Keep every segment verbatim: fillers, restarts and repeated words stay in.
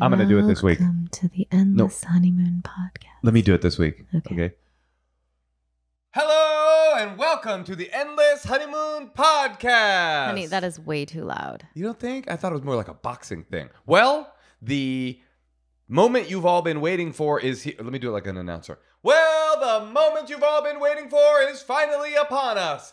I'm going to do it this week. Welcome to the Endless nope. Honeymoon Podcast. Let me do it this week. Okay. okay. Hello and welcome to the Endless Honeymoon Podcast. Honey, that is way too loud. You don't think? I thought it was more like a boxing thing. Well, the moment you've all been waiting for is here. Let me do it like an announcer. Well, the moment you've all been waiting for is finally upon us.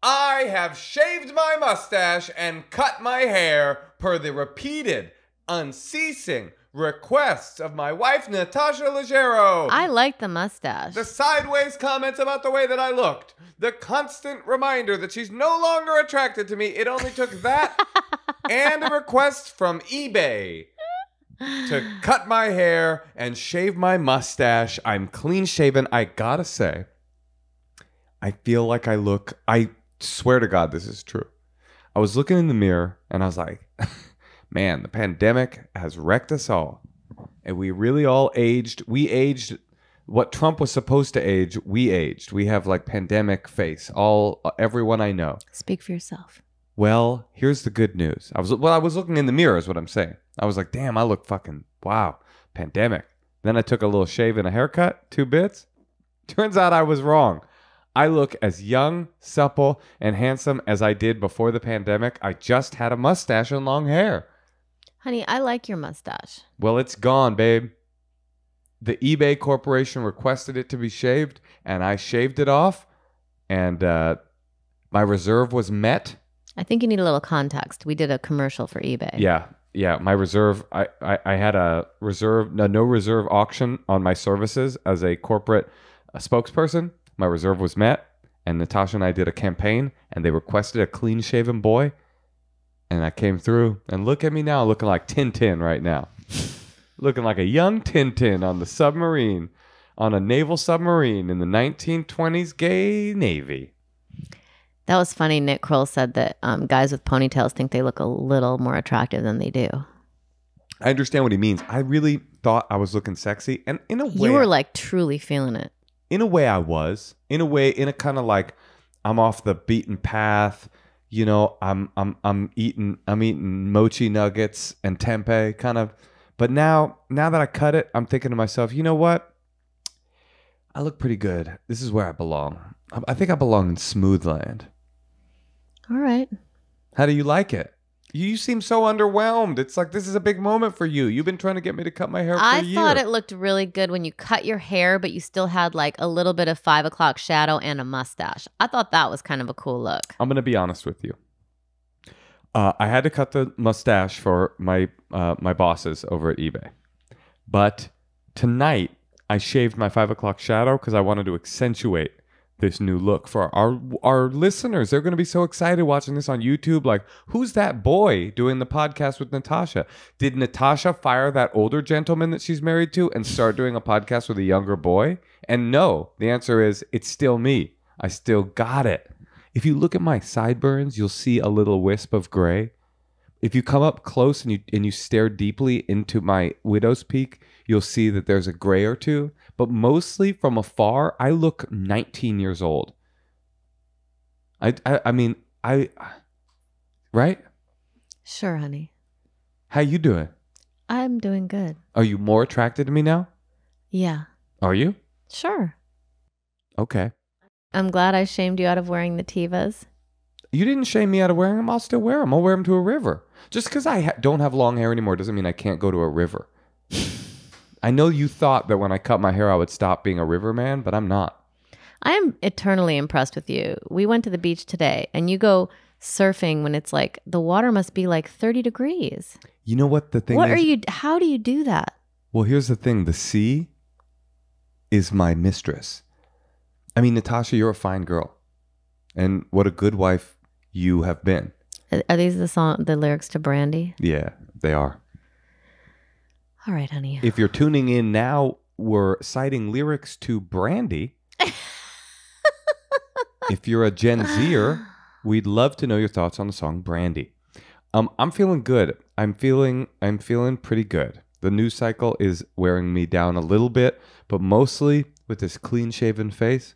I have shaved my mustache and cut my hair per the repeated, unceasing requests of my wife, Natasha Leggero. I like the mustache. The sideways comments about the way that I looked. The constant reminder that she's no longer attracted to me. It only took that and a request from eBay to cut my hair and shave my mustache. I'm clean shaven. I gotta say, I feel like I look, I swear to God, this is true. I was looking in the mirror and I was like, man, the pandemic has wrecked us all. And we really all aged. We aged what Trump was supposed to age. We aged. We have like pandemic face. All, everyone I know. Speak for yourself. Well, here's the good news. I was, well, I was looking in the mirror is what I'm saying. I was like, damn, I look fucking, wow, pandemic. Then I took a little shave and a haircut, two bits. Turns out I was wrong. I look as young, supple, and handsome as I did before the pandemic. I just had a mustache and long hair. Honey, I like your mustache. Well, it's gone, babe. The eBay Corporation requested it to be shaved, and I shaved it off, and uh, my reserve was met. I think you need a little context. We did a commercial for eBay. Yeah. Yeah, my reserve, I, I, I had a reserve, no, no reserve auction on my services as a corporate a spokesperson. My reserve was met, and Natasha and I did a campaign, and they requested a clean-shaven boy, and I came through, and look at me now, looking like Tintin right now. Looking like a young Tintin on the submarine, on a naval submarine in the nineteen twenties gay Navy. That was funny. Nick Kroll said that um, guys with ponytails think they look a little more attractive than they do. I understand what he means. I really thought I was looking sexy. And in a way... You were like truly feeling it. In a way I was. In a way, in a kind of like, I'm off the beaten path. You know, I'm I'm I'm eating I'm eating mochi nuggets and tempeh kind of. But now, now that I cut it, I'm thinking to myself, you know what? I look pretty good. This is where I belong. I think I belong in smooth land. All right. How do you like it? You seem so underwhelmed. It's like this is a big moment for you. You've been trying to get me to cut my hair for I a year. I thought it looked really good when you cut your hair, but you still had like a little bit of five o'clock shadow and a mustache. I thought that was kind of a cool look. I'm going to be honest with you. Uh, I had to cut the mustache for my uh, my bosses over at eBay. But tonight, I shaved my five o'clock shadow because I wanted to accentuate this new look for our our listeners. They're going to be so excited watching this on YouTube. Like, who's that boy doing the podcast with Natasha? Did Natasha fire that older gentleman that she's married to and start doing a podcast with a younger boy? And no, the answer is it's still me. I still got it. If you look at my sideburns, you'll see a little wisp of gray. If you come up close and you and you stare deeply into my widow's peak, you'll see that there's a gray or two, but mostly from afar, I look nineteen years old. I, I, I mean, I, right? Sure, honey. How you doing? I'm doing good. Are you more attracted to me now? Yeah. Are you? Sure. Okay. I'm glad I shamed you out of wearing the Tevas. You didn't shame me out of wearing them. I'll still wear them. I'll wear them to a river. Just because I ha don't have long hair anymore doesn't mean I can't go to a river. I know you thought that when I cut my hair, I would stop being a river man, but I'm not. I am eternally impressed with you. We went to the beach today, and you go surfing when it's like, the water must be like thirty degrees. You know what the thing what is? What are you, how do you do that? Well, here's the thing. The sea is my mistress. I mean, Natasha, you're a fine girl. And what a good wife you have been. Are these the song, the lyrics to Brandy? Yeah, they are. All right, honey. If you're tuning in now, we're citing lyrics to Brandy. If you're a Gen Zer, we'd love to know your thoughts on the song Brandy. Um, I'm feeling good. I'm feeling I'm feeling pretty good. The news cycle is wearing me down a little bit, but mostly with this clean-shaven face,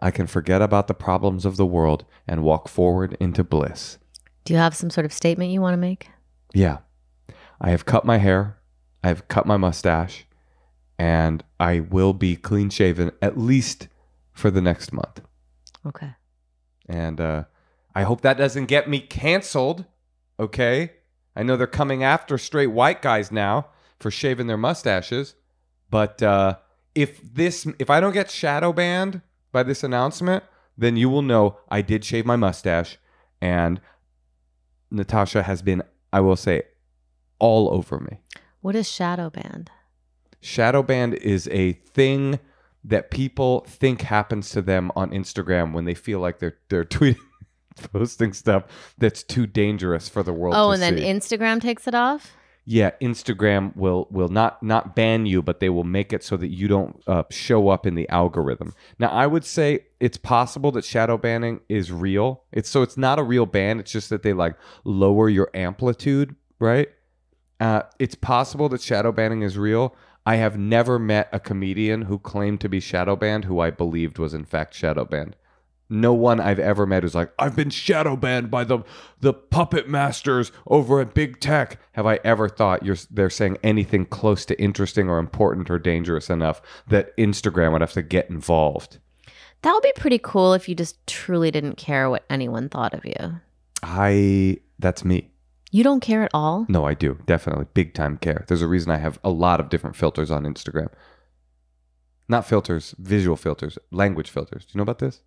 I can forget about the problems of the world and walk forward into bliss. Do you have some sort of statement you want to make? Yeah. I have cut my hair. I've cut my mustache, and I will be clean shaven at least for the next month. Okay. And uh, I hope that doesn't get me canceled. Okay. I know they're coming after straight white guys now for shaving their mustaches. But uh, if this, if I don't get shadow banned by this announcement, then you will know I did shave my mustache. And Natasha has been, I will say, all over me. What is shadow banned? Shadow banned is a thing that people think happens to them on Instagram when they feel like they're they're tweeting, posting stuff that's too dangerous for the world. Oh, to and then see. Instagram takes it off? Yeah, Instagram will will not not ban you, but they will make it so that you don't uh, show up in the algorithm. Now, I would say it's possible that shadow banning is real. It's so it's not a real ban. It's just that they like lower your amplitude, right? Uh, it's possible that shadow banning is real. I have never met a comedian who claimed to be shadow banned who I believed was in fact shadow banned. No one I've ever met who's like, I've been shadow banned by the the puppet masters over at Big Tech. Have I ever thought you're they're saying anything close to interesting or important or dangerous enough that Instagram would have to get involved? That would be pretty cool if you just truly didn't care what anyone thought of you. I, that's me. You don't care at all? No, I do. Definitely. Big time care. There's a reason I have a lot of different filters on Instagram. Not filters, visual filters, language filters. Do you know about this?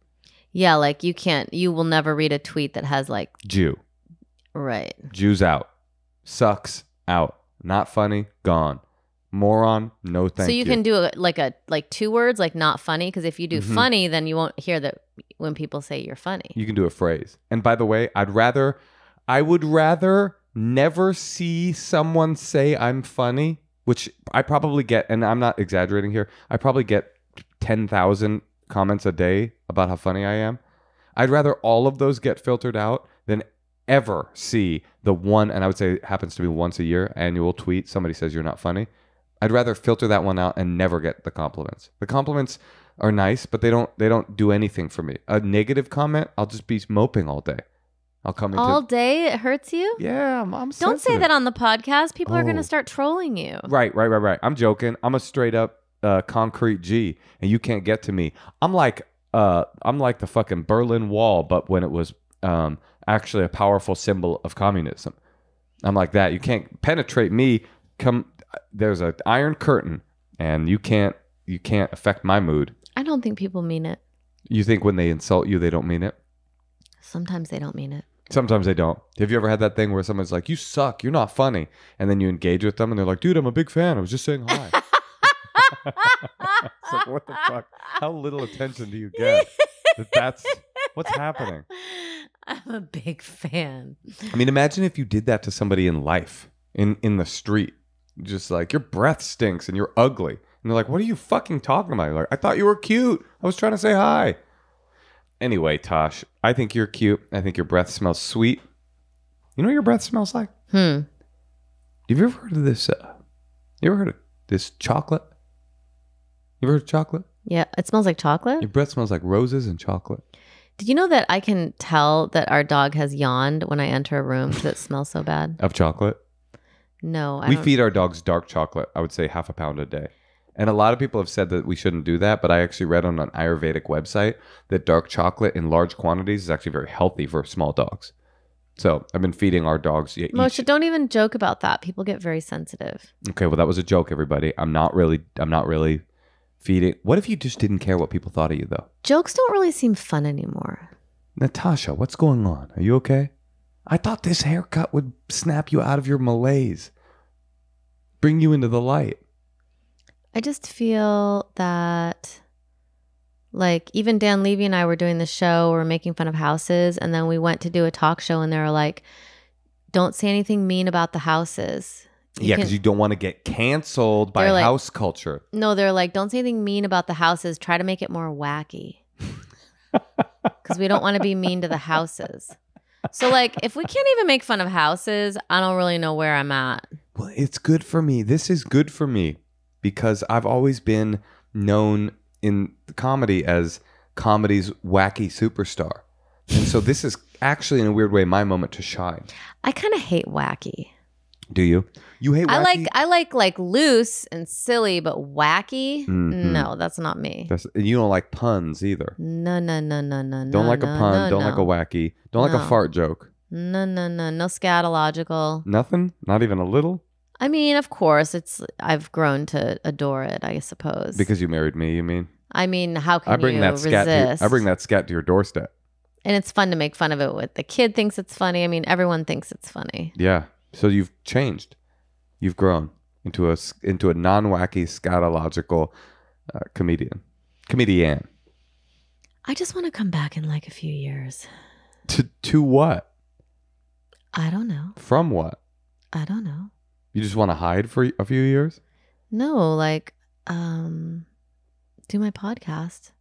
Yeah, like you can't, you will never read a tweet that has like... Jew. Right. Jews out. Sucks out. Not funny. Gone. Moron. No thank you. So you, you. can do a, like a like two words, like not funny, because if you do mm-hmm. funny, then you won't hear that when people say you're funny. You can do a phrase. And by the way, I'd rather... I would rather never see someone say I'm funny, which I probably get, and I'm not exaggerating here, I probably get ten thousand comments a day about how funny I am. I'd rather all of those get filtered out than ever see the one, and I would say it happens to be once a year, annual tweet, somebody says you're not funny. I'd rather filter that one out and never get the compliments. The compliments are nice, but they don't, they don't do anything for me. A negative comment, I'll just be moping all day. I'll come into all day. It hurts you. Yeah, I'm, I'm don't say that on the podcast. People oh. are going to start trolling you. Right, right, right, right. I'm joking. I'm a straight up uh, concrete G, and you can't get to me. I'm like, uh, I'm like the fucking Berlin Wall, but when it was um, actually a powerful symbol of communism. I'm like that. You can't penetrate me. Come, there's an iron curtain, and you can't, you can't affect my mood. I don't think people mean it. You think when they insult you, they don't mean it? Sometimes they don't mean it. Sometimes they don't. Have you ever had that thing where someone's like, you suck, you're not funny, and then you engage with them and they're like, dude, I'm a big fan, I was just saying hi. It's like, what the fuck? How little attention do you get? That that's what's happening. I'm a big fan. I mean, imagine if you did that to somebody in life, in in the street, just like, your breath stinks and you're ugly, and they're like, what are you fucking talking about? You're like, I thought you were cute, I was trying to say hi. Anyway, Tosh, I think you're cute. I think your breath smells sweet. You know what your breath smells like? Hmm. Have you ever heard of this? Uh, you ever heard of this chocolate? You ever heard of chocolate? Yeah, it smells like chocolate. Your breath smells like roses and chocolate. Did you know that I can tell that our dog has yawned when I enter a room because it smells so bad? Of chocolate? No. I we don't... feed our dogs dark chocolate, I would say half a pound a day. And a lot of people have said that we shouldn't do that, but I actually read on an Ayurvedic website that dark chocolate in large quantities is actually very healthy for small dogs. So I've been feeding our dogs. Yeah, Moshe, each. Don't even joke about that. People get very sensitive. Okay, well, that was a joke, everybody. I'm not really, I'm not really feeding. What if you just didn't care what people thought of you, though? Jokes don't really seem fun anymore. Natasha, what's going on? Are you okay? I thought this haircut would snap you out of your malaise, bring you into the light. I just feel that, like, even Dan Levy and I were doing the show, we were making fun of houses, and then we went to do a talk show, and they were like, don't say anything mean about the houses. You yeah, because you don't want to get canceled by like, house culture. No, they're like, don't say anything mean about the houses. Try to make it more wacky. Because we don't want to be mean to the houses. So, like, if we can't even make fun of houses, I don't really know where I'm at. Well, it's good for me. This is good for me. Because I've always been known in comedy as comedy's wacky superstar. And so this is actually, in a weird way, my moment to shine. I kind of hate wacky. Do you? You hate wacky? I like I like like loose and silly, but wacky? Mm-hmm. No, that's not me. That's, and you don't like puns either. No, no, no, no, no, Don't like no, a pun. No, don't no. like a wacky. Don't no. like a fart joke. No, no, no. No scatological. Nothing? Not even a little? I mean, of course. It's I've grown to adore it, I suppose. Because you married me, you mean? I mean, how can I bring you that scat resist? To, I bring that scat to your doorstep. And it's fun to make fun of it with. The kid thinks it's funny. I mean, everyone thinks it's funny. Yeah. So you've changed, you've grown into a into a non-wacky scatological uh, comedian, comedian. I just want to come back in like a few years. To to what? I don't know. From what? I don't know. You just want to hide for a few years? No, like um, do my podcast.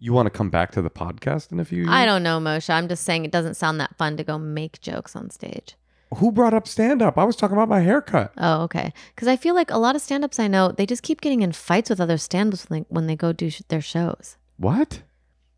You want to come back to the podcast in a few years? I don't know, Moshe. I'm just saying it doesn't sound that fun to go make jokes on stage. Who brought up stand-up? I was talking about my haircut. Oh, okay. Because I feel like a lot of stand-ups I know, they just keep getting in fights with other stand-ups when they, when they go do sh their shows. What?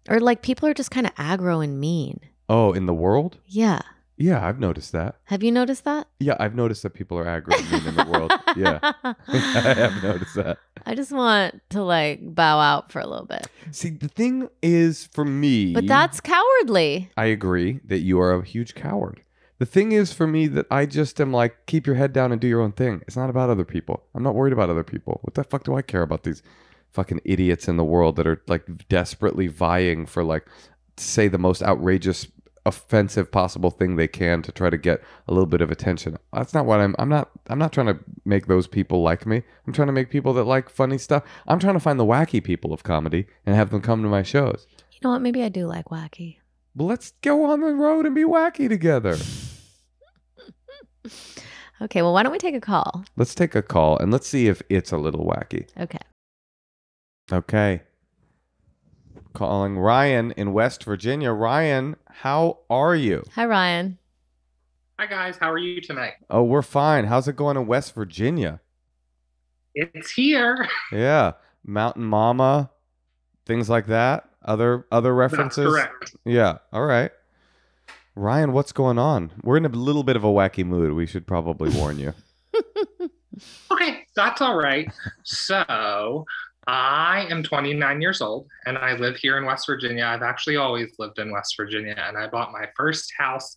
Or like people are just kind of aggro and mean. Oh, in the world? Yeah. Yeah, I've noticed that. Have you noticed that? Yeah, I've noticed that people are aggro and mean in the world. Yeah. I have noticed that. I just want to like bow out for a little bit. See, the thing is for me... But that's cowardly. I agree that you are a huge coward. The thing is for me that I just am like, keep your head down and do your own thing. It's not about other people. I'm not worried about other people. What the fuck do I care about these fucking idiots in the world that are like desperately vying for like, say the most outrageous, offensive possible thing they can to try to get a little bit of attention. That's not what I'm, I'm not, I'm not trying to make those people like me. I'm trying to make people that like funny stuff. I'm trying to find the wacky people of comedy and have them come to my shows. You know what? Maybe I do like wacky. Well, let's go on the road and be wacky together. Okay, well, why don't we take a call? Let's take a call and let's see if it's a little wacky. Okay. Okay. Calling Ryan in West Virginia. Ryan, how are you? Hi, Ryan. Hi, guys. How are you tonight? Oh, we're fine. How's it going in West Virginia? It's here. Yeah. Mountain Mama, things like that. Other other references? That's correct. Yeah. All right. Ryan, what's going on? We're in a little bit of a wacky mood. We should probably warn you. Okay, that's all right. So I am twenty-nine years old and I live here in West Virginia. I've actually always lived in West Virginia and I bought my first house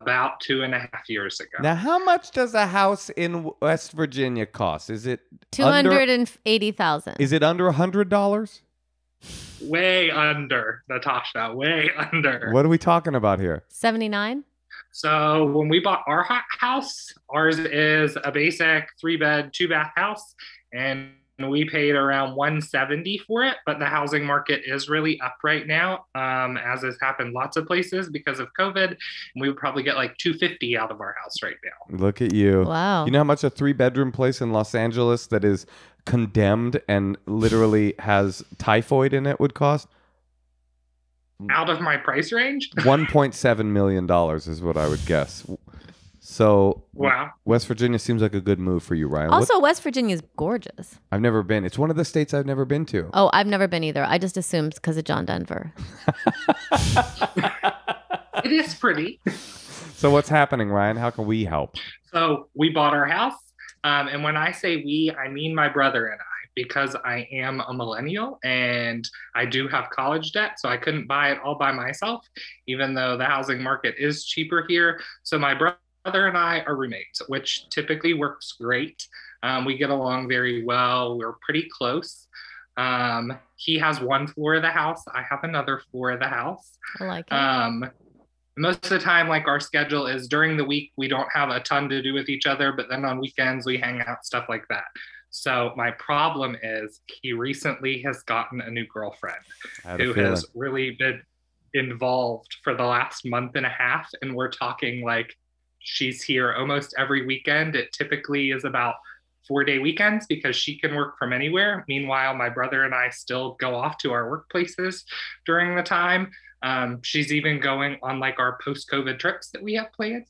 about two and a half years ago. Now, how much does a house in West Virginia cost? Is it two hundred eighty thousand dollars? Is it under one hundred dollars? Way under, Natasha, way under. What are we talking about here? seventy-nine? So when we bought our house, ours is a basic three-bed, two-bath house, and we paid around one seventy for it, but the housing market is really up right now, um, as has happened lots of places because of COVID, and we would probably get like two fifty out of our house right now. Look at you. Wow. You know how much a three-bedroom place in Los Angeles that is condemned and literally has typhoid in it would cost? Out of my price range? one point seven million dollars is what I would guess. So wow. West Virginia seems like a good move for you, Ryan. Also, what? West Virginia is gorgeous. I've never been. It's one of the states I've never been to. Oh, I've never been either. I just assumed because of John Denver. It is pretty. So what's happening, Ryan? How can we help? So we bought our house. Um, and when I say we, I mean my brother and I, because I am a millennial and I do have college debt. So I couldn't buy it all by myself, even though the housing market is cheaper here. So my brother. Brother and I are roommates, which typically works great. Um, we get along very well. We're pretty close. Um, he has one floor of the house. I have another floor of the house. I like it. Um, most of the time, like our schedule is during the week, we don't have a ton to do with each other, but then on weekends we hang out, stuff like that. So my problem is he recently has gotten a new girlfriend who has really been involved for the last month and a half. And we're talking like, she's here almost every weekend. It typically is about four-day weekends because she can work from anywhere. Meanwhile, my brother and I still go off to our workplaces during the time. Um, she's even going on like our post-COVID trips that we have planned.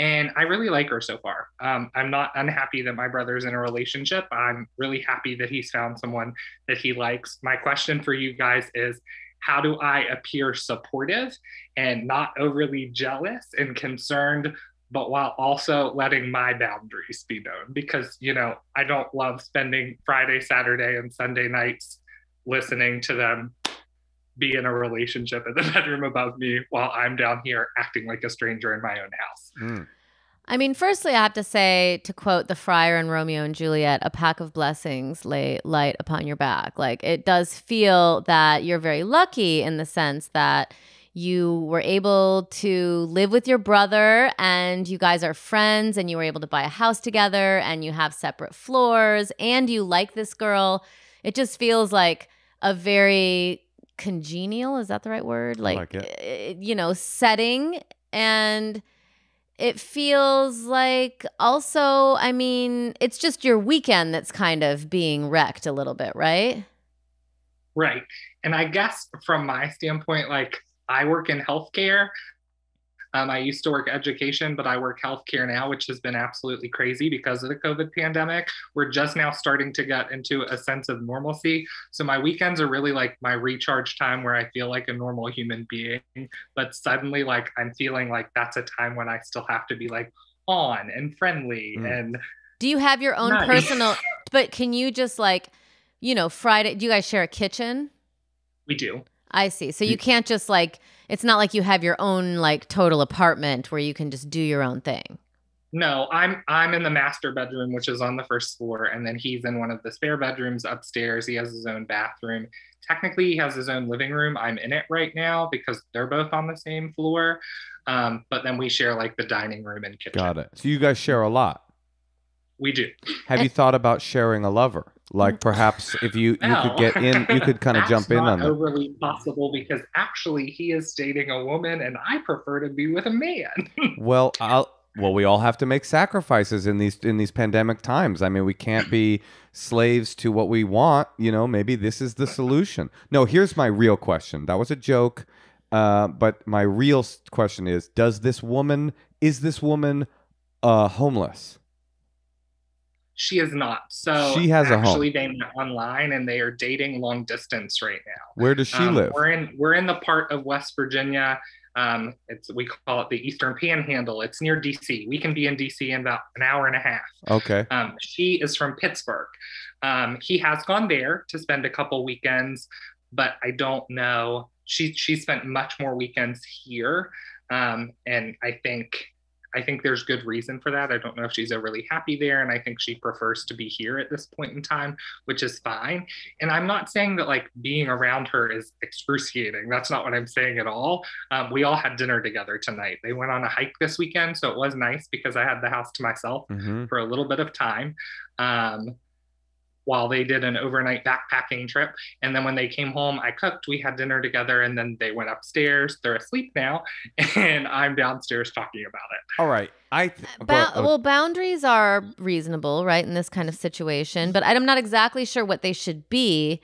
And I really like her so far. Um, I'm not unhappy that my brother's in a relationship. I'm really happy that he's found someone that he likes. My question for you guys is, how do I appear supportive and not overly jealous and concerned but while also letting my boundaries be known, because, you know, I don't love spending Friday, Saturday, and Sunday nights listening to them be in a relationship in the bedroom above me while I'm down here acting like a stranger in my own house. Mm. I mean, firstly, I have to say, to quote the friar in Romeo and Juliet, a pack of blessings lay light upon your back. Like, it does feel that you're very lucky in the sense that you were able to live with your brother and you guys are friends and you were able to buy a house together and you have separate floors and you like this girl. It just feels like a very congenial, is that the right word? Like, like you know, setting. And it feels like also, I mean, it's just your weekend that's kind of being wrecked a little bit, right? Right. And I guess from my standpoint, like, I work in healthcare. Um, I used to work education, but I work healthcare now, which has been absolutely crazy because of the COVID pandemic. We're just now starting to get into a sense of normalcy. So my weekends are really like my recharge time where I feel like a normal human being, but suddenly like I'm feeling like that's a time when I still have to be like on and friendly. Mm. And do you have your own nice. personal, but can you just like, you know, Friday, do you guys share a kitchen? We do. I see. So you can't just like, it's not like you have your own like total apartment where you can just do your own thing. No, I'm I'm in the master bedroom, which is on the first floor. And then he's in one of the spare bedrooms upstairs. He has his own bathroom. Technically, he has his own living room. I'm in it right now because they're both on the same floor. Um, but then we share like the dining room and kitchen. Got it. So you guys share a lot. We do. Have you thought about sharing a lover? Like perhaps if you, no. you could get in, you could kind of jump in on that. That's not overly possible because actually he is dating a woman and I prefer to be with a man. well, I'll, well, we all have to make sacrifices in these in these pandemic times. I mean, we can't be slaves to what we want. You know, maybe this is the solution. No, here's my real question. That was a joke. Uh, but my real question is, does this woman, is this woman uh, homeless? She is not. So she has actually a home. They met online and they are dating long distance right now. Where does she um, live? We're in we're in the part of West Virginia. Um, it's we call it the Eastern Panhandle. It's near D C. We can be in D C in about an hour and a half. Okay. Um, she is from Pittsburgh. Um, he has gone there to spend a couple weekends, but I don't know. She she spent much more weekends here, um, and I think. I think there's good reason for that. I don't know if she's overly happy there. And I think she prefers to be here at this point in time, which is fine. And I'm not saying that like being around her is excruciating. That's not what I'm saying at all. Um, we all had dinner together tonight. They went on a hike this weekend. So it was nice because I had the house to myself mm-hmm. for a little bit of time. Um, while they did an overnight backpacking trip. And then when they came home, I cooked, we had dinner together, and then they went upstairs. They're asleep now, and I'm downstairs talking about it. All right. I th ba uh, Well, boundaries are reasonable, right, in this kind of situation, but I'm not exactly sure what they should be.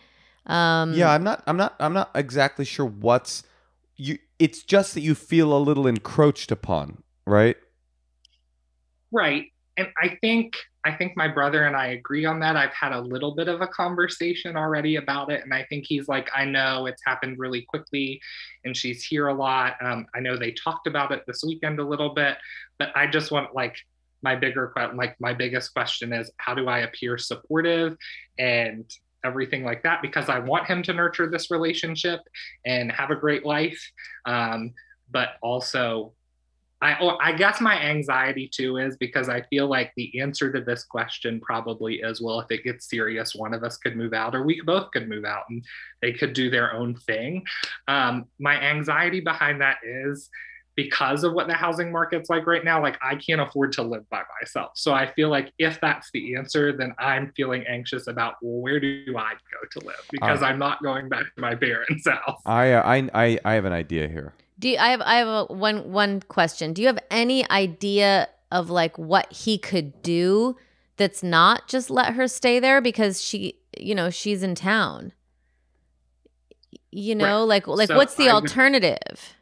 Um, yeah, I'm not, I'm not, I'm not exactly sure what's, you. It's just that you feel a little encroached upon, right? Right. And I think I think my brother and I agree on that. I've had a little bit of a conversation already about it. And I think he's like, I know it's happened really quickly and she's here a lot. Um, I know they talked about it this weekend a little bit, but I just want like my bigger, like my biggest question is how do I appear supportive and everything like that? Because I want him to nurture this relationship and have a great life. Um, but also I, oh, I guess my anxiety too is because I feel like the answer to this question probably is, well, if it gets serious, one of us could move out or we both could move out and they could do their own thing. Um, my anxiety behind that is because of what the housing market's like right now, like I can't afford to live by myself. So I feel like if that's the answer, then I'm feeling anxious about, well, where do I go to live? Because uh, I'm not going back to my parents' house. I, uh, I, I, I have an idea here. Do you, I have I have a, one one question. Do you have any idea of like what he could do that's not just let her stay there because she, you know, she's in town. You know, right. like like so what's the I, alternative?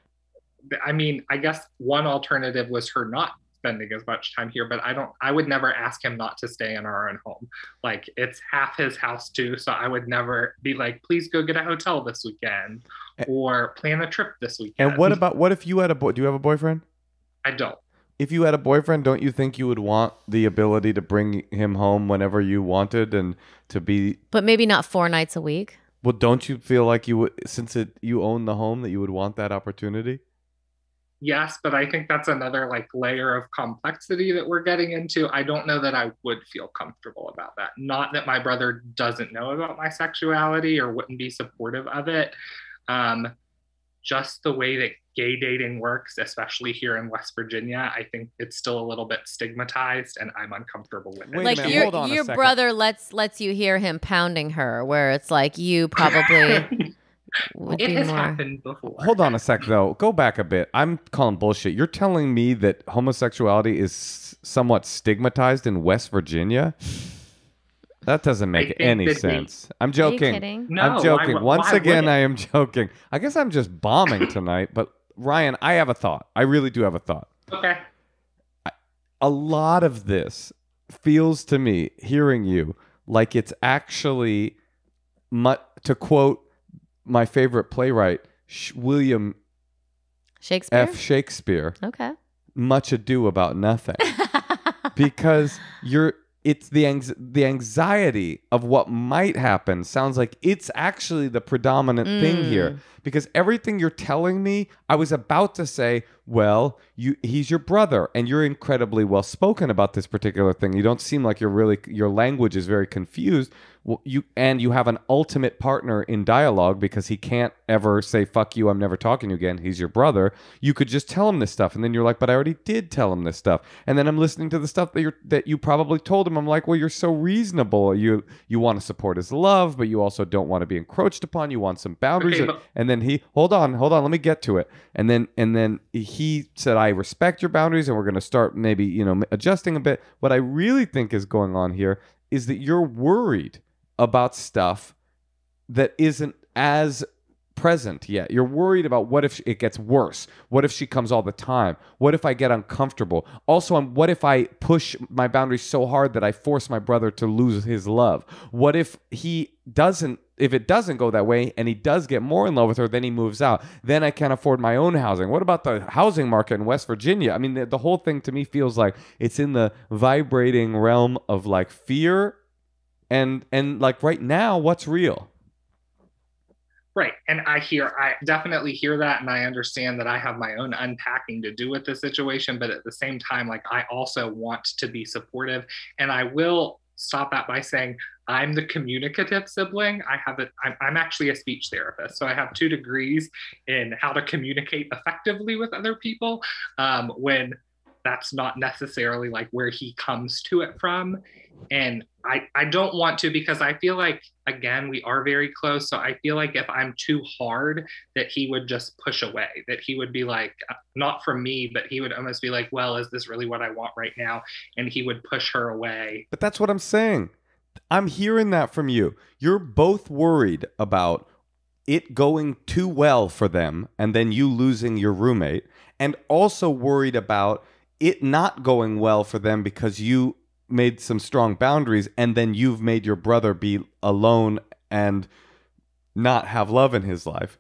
I mean, I guess one alternative was her not spending as much time here, but I don't I would never ask him not to stay in our own home. Like it's half his house too, so I would never be like, please go get a hotel this weekend or plan a trip this weekend. And what about what if you had a boy do you have a boyfriend? I don't. if you had a boyfriend, don't you think you would want the ability to bring him home whenever you wanted and to be... But maybe not four nights a week. Well, don't you feel like you would, since it, you own the home, that you would want that opportunity? Yes, but I think that's another like layer of complexity that we're getting into. I don't know that I would feel comfortable about that. Not that my brother doesn't know about my sexuality or wouldn't be supportive of it. Um, just the way that gay dating works, especially here in West Virginia, I think it's still a little bit stigmatized, and I'm uncomfortable with it. Wait, like man, your, hold on your a brother lets lets you hear him pounding her, where it's like you probably... Would it has more. happened before. Hold on a sec, though. Go back a bit. I'm calling bullshit. You're telling me that homosexuality is somewhat stigmatized in West Virginia? That doesn't make any sense. We, I'm joking. No, I'm joking. Why, Once why again, I am joking. I guess I'm just bombing tonight. But Ryan, I have a thought. I really do have a thought. Okay. I, a lot of this feels to me, hearing you, like it's actually, to quote my favorite playwright, William Shakespeare? F. Shakespeare. Okay. Much Ado About Nothing. Because you're, it's the anx- the anxiety of what might happen sounds like it's actually the predominant mm. thing here. Because everything you're telling me, I was about to say, well, you he's your brother, and you're incredibly well spoken about this particular thing. You don't seem like you're really, your language is very confused. Well, you and you have an ultimate partner in dialogue because he can't ever say, fuck you, I'm never talking to you again. He's your brother. You could just tell him this stuff. And then you're like, but I already did tell him this stuff. And then I'm listening to the stuff that, you're, that you probably told him. I'm like, well, you're so reasonable. You you want to support his love, but you also don't want to be encroached upon. You want some boundaries. Okay, but- and then he, hold on, hold on, let me get to it. And then and then he said, I respect your boundaries, and we're going to start maybe, you know, adjusting a bit. What I really think is going on here is that you're worried about stuff that isn't as present yet. You're worried about what if it gets worse? What if she comes all the time? What if I get uncomfortable? Also, I'm, what if I push my boundaries so hard that I force my brother to lose his love? What if he doesn't, if it doesn't go that way and he does get more in love with her, then he moves out. Then I can't afford my own housing. What about the housing market in West Virginia? I mean, the, the whole thing to me feels like it's in the vibrating realm of like fear and and like right now, what's real? Right. And I hear, I definitely hear that. And I understand that I have my own unpacking to do with the situation. But at the same time, like I also want to be supportive. And I will stop that by saying I'm the communicative sibling. I have a, I'm, I'm actually a speech therapist. So I have two degrees in how to communicate effectively with other people um, when that's not necessarily like where he comes to it from. And I, I don't want to, because I feel like, again, we are very close. So I feel like if I'm too hard, that he would just push away, that he would be like, not from me, but he would almost be like, well, is this really what I want right now? And he would push her away. But that's what I'm saying. I'm hearing that from you. You're both worried about it going too well for them and then you losing your roommate, and also worried about it not going well for them because you made some strong boundaries and then you've made your brother be alone and not have love in his life.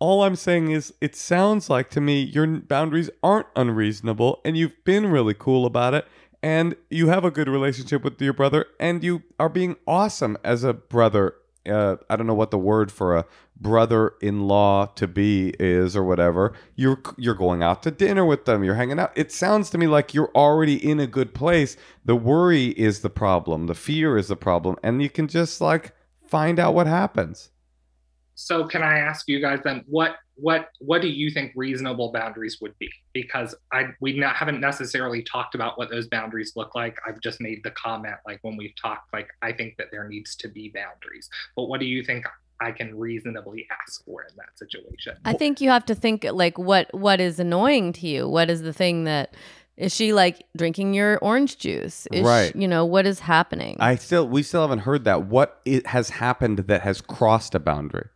All I'm saying is it sounds like to me your boundaries aren't unreasonable and you've been really cool about it and you have a good relationship with your brother and you are being awesome as a brother. Uh, I don't know what the word for a brother-in-law to be is or whatever. You're you're going out to dinner with them. You're hanging out. It sounds to me like you're already in a good place. The worry is the problem. The fear is the problem. And you can just like find out what happens. So can I ask you guys then, what what what do you think reasonable boundaries would be? Because I we not, haven't necessarily talked about what those boundaries look like. I've just made the comment, like when we've talked, like I think that there needs to be boundaries. But what do you think I can reasonably ask for in that situation? I think you have to think like what what is annoying to you? What is the thing that... Is she like drinking your orange juice? Is right. She, you know, what is happening? I still, we still haven't heard that. What it has happened that has crossed a boundary?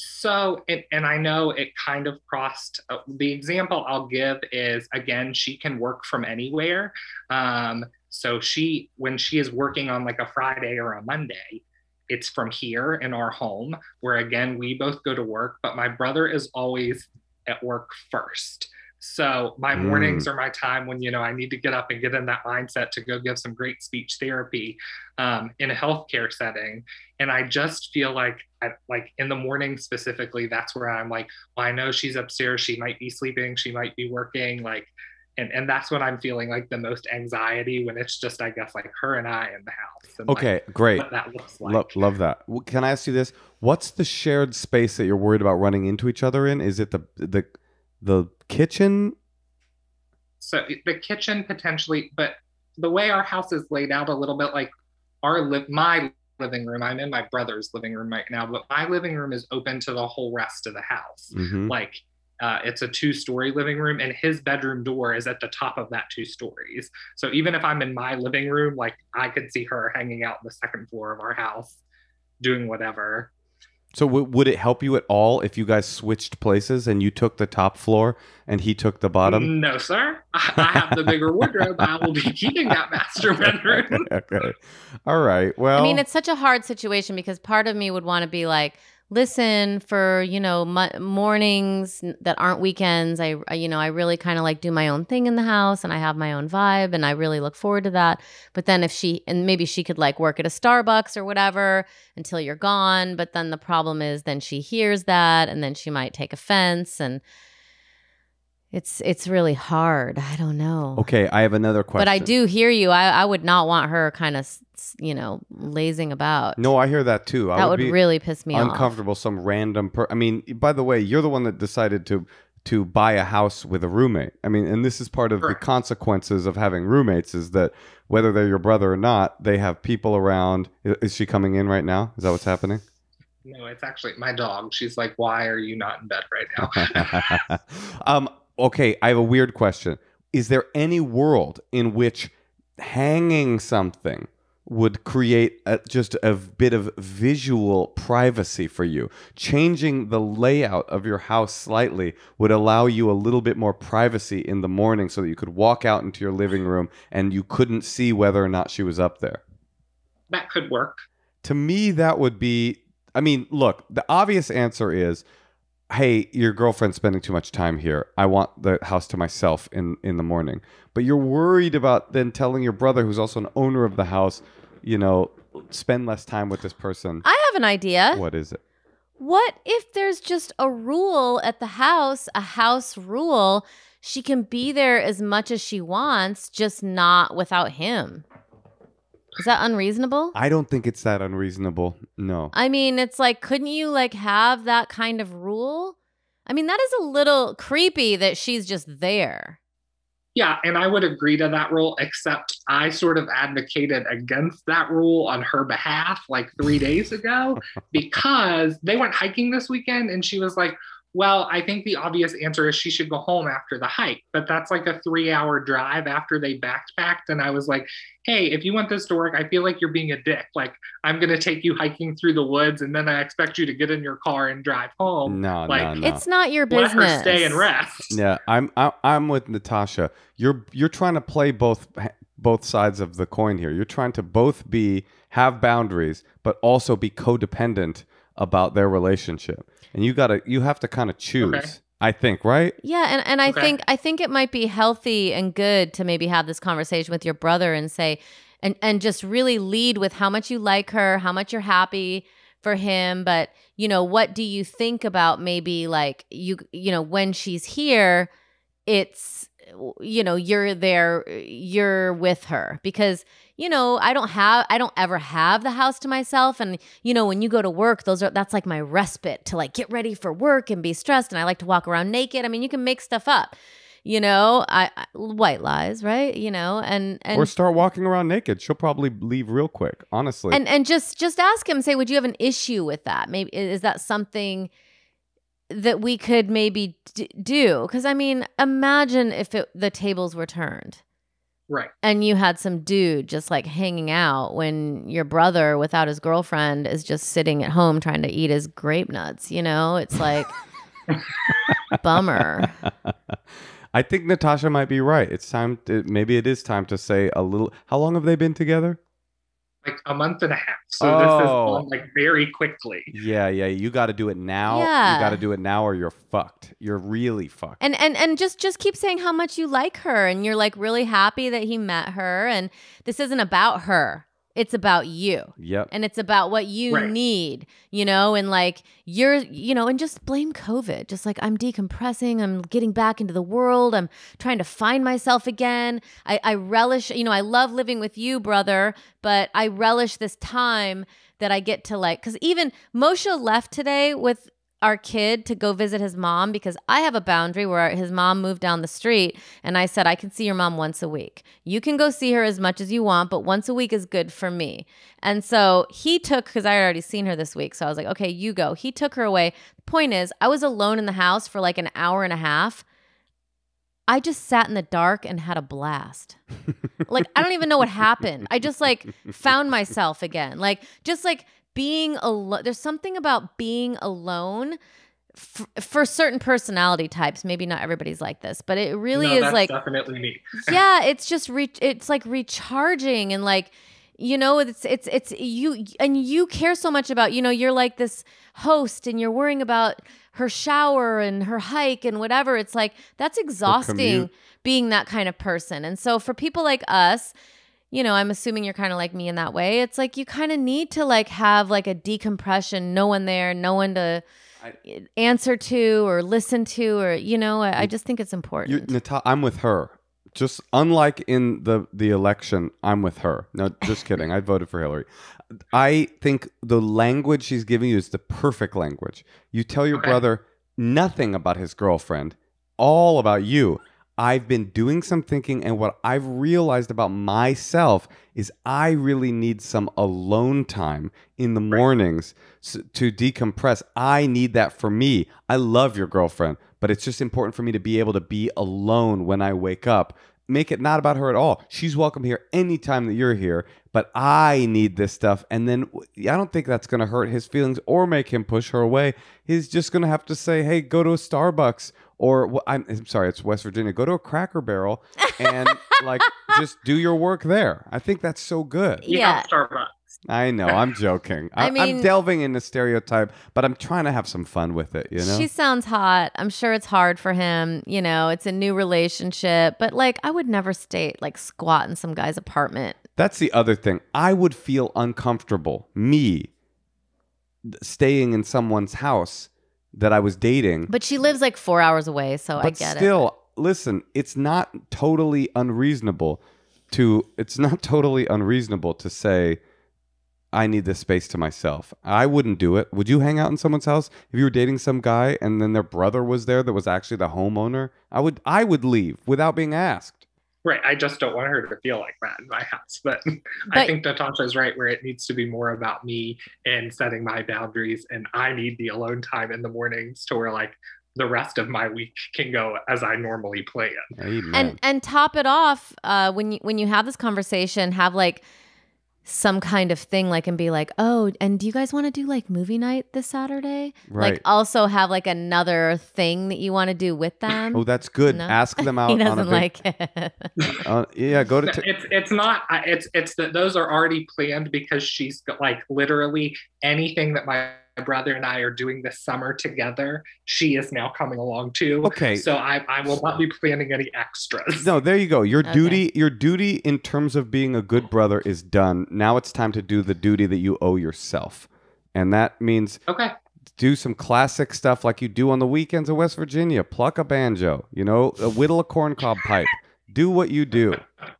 So, and, and I know it kind of crossed. Uh, the example I'll give is, again, she can work from anywhere. Um, so she, when she is working on like a Friday or a Monday, it's from here in our home where, again, we both go to work, but my brother is always at work first. So my mm. mornings are my time when, you know, I need to get up and get in that mindset to go give some great speech therapy um, in a healthcare setting. And I just feel like, I, like in the morning specifically, that's where I'm like, well, I know she's upstairs. She might be sleeping. She might be working. Like, and, and that's when I'm feeling like the most anxiety, when it's just, I guess, like her and I in the house. And okay, like, great. What that looks like. Lo- love that. Well, can I ask you this? What's the shared space that you're worried about running into each other in? Is it the the the kitchen? So the kitchen potentially, but the way our house is laid out a little bit, like our li- my living room, I'm in my brother's living room right now, but my living room is open to the whole rest of the house. Mm-hmm. Like uh, it's a two-story living room, and his bedroom door is at the top of that two stories. So even if I'm in my living room, like I could see her hanging out on the second floor of our house doing whatever. So w- would it help you at all if you guys switched places and you took the top floor and he took the bottom? No, sir. I, I have the bigger wardrobe. I will be keeping that master bedroom. Okay. All right. Well, I mean, it's such a hard situation because part of me would want to be like, listen, for, you know, m- mornings that aren't weekends, I, you know, I really kind of like do my own thing in the house and I have my own vibe and I really look forward to that. But then if she, and maybe she could like work at a Starbucks or whatever until you're gone. But then the problem is then she hears that and then she might take offense, and it's, it's really hard. I don't know. Okay. I have another question. But I do hear you. I, I would not want her kind of, you know, lazing about. No, I hear that too. That I would, would be really piss me uncomfortable off. Uncomfortable, some random per- I mean, by the way, you're the one that decided to to buy a house with a roommate. I mean, and this is part of sure. the consequences of having roommates, is that whether they're your brother or not, they have people around. Is she coming in right now? Is that what's happening? No, it's actually my dog. She's like, why are you not in bed right now? um, okay, I have a weird question. Is there any world in which hanging something would create a, just a bit of visual privacy for you? Changing the layout of your house slightly would allow you a little bit more privacy in the morning so that you could walk out into your living room and you couldn't see whether or not she was up there. That could work. To me, that would be, I mean, look, the obvious answer is, hey, your girlfriend's spending too much time here. I want the house to myself in, in the morning. But you're worried about then telling your brother, who's also an owner of the house, you know, spend less time with this person. I have an idea. What is it? What if there's just a rule at the house, a house rule? She can be there as much as she wants, just not without him. Is that unreasonable? I don't think it's that unreasonable. No. I mean, it's like, couldn't you like have that kind of rule? I mean, that is a little creepy that she's just there. Yeah, and I would agree to that rule, except I sort of advocated against that rule on her behalf like three days ago because they went hiking this weekend and she was like, well, I think the obvious answer is she should go home after the hike, but that's like a three hour drive after they backpacked. And I was like, hey, if you want this to work, I feel like you're being a dick. Like, I'm going to take you hiking through the woods and then I expect you to get in your car and drive home. No, like, no, no. It's not your business. Let her stay and rest. Yeah, I'm I'm with Natasha. You're you're trying to play both both sides of the coin here. You're trying to both be have boundaries, but also be codependent about their relationship. And you gotta you have to kind of choose, okay. I think, right? Yeah, and, and I okay. think I think it might be healthy and good to maybe have this conversation with your brother and say and, and just really lead with how much you like her, how much you're happy for him, but you know, what do you think about maybe like you you know, when she's here, it's you know, you're there, you're with her, because you know, I don't have, I don't ever have the house to myself. And, you know, when you go to work, those are, that's like my respite to like get ready for work and be stressed. And I like to walk around naked. I mean, you can make stuff up, you know, I, I white lies, right? You know, and, and. Or start walking around naked. She'll probably leave real quick, honestly. And, and just, just ask him, say, would you have an issue with that? Maybe, is that something that we could maybe d- do? Cause I mean, imagine if it, the tables were turned. Right. And you had some dude just like hanging out when your brother without his girlfriend is just sitting at home trying to eat his grape nuts. You know, it's like bummer. I think Natasha might be right. It's time. To, maybe it is time to say a little. How long have they been together? like a month and a half. So oh. this is all like very quickly. Yeah, yeah. You got to do it now. Yeah. You got to do it now or you're fucked. You're really fucked. And and and just just keep saying how much you like her and you're like really happy that he met her and this isn't about her. It's about you. Yep. And it's about what you right. need, you know, and like you're, you know, and just blame COVID. Just like I'm decompressing. I'm getting back into the world. I'm trying to find myself again. I, I relish, you know, I love living with you, brother, but I relish this time that I get to like, because even Moshe left today with our kid to go visit his mom because I have a boundary where his mom moved down the street and I said, I can see your mom once a week. You can go see her as much as you want, but once a week is good for me. And so he took, because I had already seen her this week, so I was like, okay, you go. He took her away. The point is, I was alone in the house for like an hour and a half. I just sat in the dark and had a blast. Like, I don't even know what happened. I just like found myself again. Like, just like, being alone, there's something about being alone f for certain personality types. Maybe not everybody's like this, but it really no, is that's like definitely me. Yeah, it's just re it's like recharging and like, you know, it's it's it's you and you care so much about, you know, you're like this host and you're worrying about her shower and her hike and whatever. It's like that's exhausting being that kind of person. And so for people like us, you know, I'm assuming you're kind of like me in that way. It's like you kind of need to like have like a decompression, no one there, no one to I, answer to or listen to or, you know, I, I just think it's important. You, Natasha, I'm with her. Just unlike in the, the election, I'm with her. No, just kidding. I voted for Hillary. I think the language she's giving you is the perfect language. You tell your okay. brother nothing about his girlfriend, all about you. I've been doing some thinking, and what I've realized about myself is I really need some alone time in the mornings to decompress. I need that for me. I love your girlfriend, but it's just important for me to be able to be alone when I wake up. Make it not about her at all. She's welcome here anytime that you're here, but I need this stuff. And then I don't think that's going to hurt his feelings or make him push her away. He's just going to have to say, hey, go to a Starbucks. Or I'm, I'm sorry, it's West Virginia. Go to a Cracker Barrel and like just do your work there. I think that's so good. Yeah, Starbucks. I know. I'm joking. I, I mean, I'm delving into stereotype, but I'm trying to have some fun with it. You know, she sounds hot. I'm sure it's hard for him. You know, it's a new relationship, but like I would never stay like squat in some guy's apartment. That's the other thing. I would feel uncomfortable me staying in someone's house that I was dating. But she lives like four hours away, so I get it. But still, listen, it's not totally unreasonable to it's not totally unreasonable to say I need this space to myself. I wouldn't do it. Would you hang out in someone's house if you were dating some guy and then their brother was there that was actually the homeowner? I would I would leave without being asked. Right. I just don't want her to feel like that in my house. But, but I think Natasha's right where it needs to be more about me and setting my boundaries. And I need the alone time in the mornings to where like the rest of my week can go as I normally plan. Amen. And and top it off, uh, when you when you have this conversation, have like some kind of thing like and be like, oh, and do you guys want to do like movie night this Saturday? Right. Like also have like another thing that you want to do with them. Oh, that's good. No? Ask them out. He doesn't on a like big... it. uh, yeah, go to. It's it's not. It's it's that those are already planned because she's like literally anything that my brother and I are doing this summer together. She is now coming along too. Okay. So I I will not be planning any extras. No, there you go. Your okay. duty, your duty in terms of being a good brother is done. Now it's time to do the duty that you owe yourself. And that means okay. do some classic stuff like you do on the weekends in West Virginia. Pluck a banjo, you know, whittle a corncob pipe. Do what you do.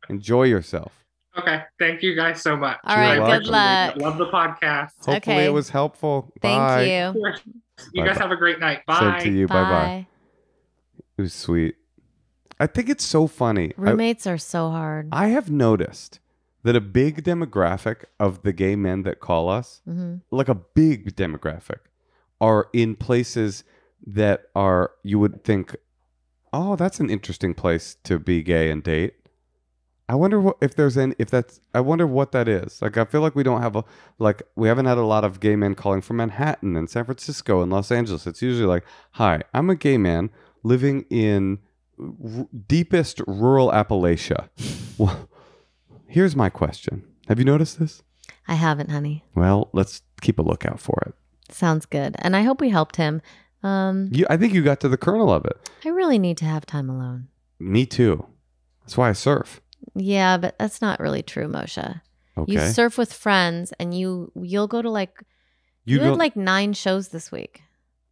Enjoy yourself. Okay. Thank you guys so much. All right. Good luck. Love the podcast. Hopefully okay. it was helpful. Bye. Thank you. You bye guys bye. Have a great night. Bye. Same to you. Bye. Bye bye. It was sweet. I think it's so funny. Roommates I, are so hard. I have noticed that a big demographic of the gay men that call us, mm-hmm. like a big demographic, are in places that are, you would think, oh, that's an interesting place to be gay and date. I wonder what, if there's any, if that's, I wonder what that is. Like, I feel like we don't have a, like, we haven't had a lot of gay men calling from Manhattan and San Francisco and Los Angeles. It's usually like, hi, I'm a gay man living in r deepest rural Appalachia. Well, here's my question. Have you noticed this? I haven't, honey. Well, let's keep a lookout for it. Sounds good. And I hope we helped him. Um, you, I think you got to the kernel of it. I really need to have time alone. Me too. That's why I surf. Yeah, but that's not really true, Moshe. Okay. You surf with friends and you, you'll go to like, you, you go, had like nine shows this week.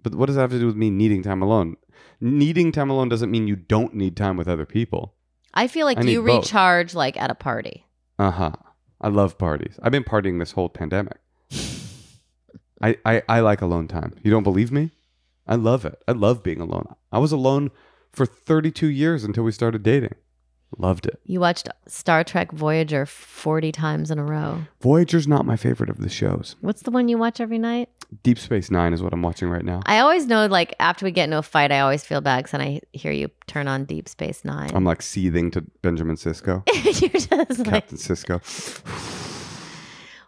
But what does that have to do with me needing time alone? Needing time alone doesn't mean you don't need time with other people. I feel like I you recharge both. Like at a party. Uh-huh. I love parties. I've been partying this whole pandemic. I, I, I like alone time. You don't believe me? I love it. I love being alone. I was alone for thirty-two years until we started dating. Loved it. You watched Star Trek Voyager forty times in a row. Voyager's not my favorite of the shows. What's the one you watch every night? Deep Space Nine is what I'm watching right now. I always know, like, after we get into a fight, I always feel bad because then I hear you turn on Deep Space Nine. I'm like seething to Benjamin Sisko. You're just Captain like... Sisko.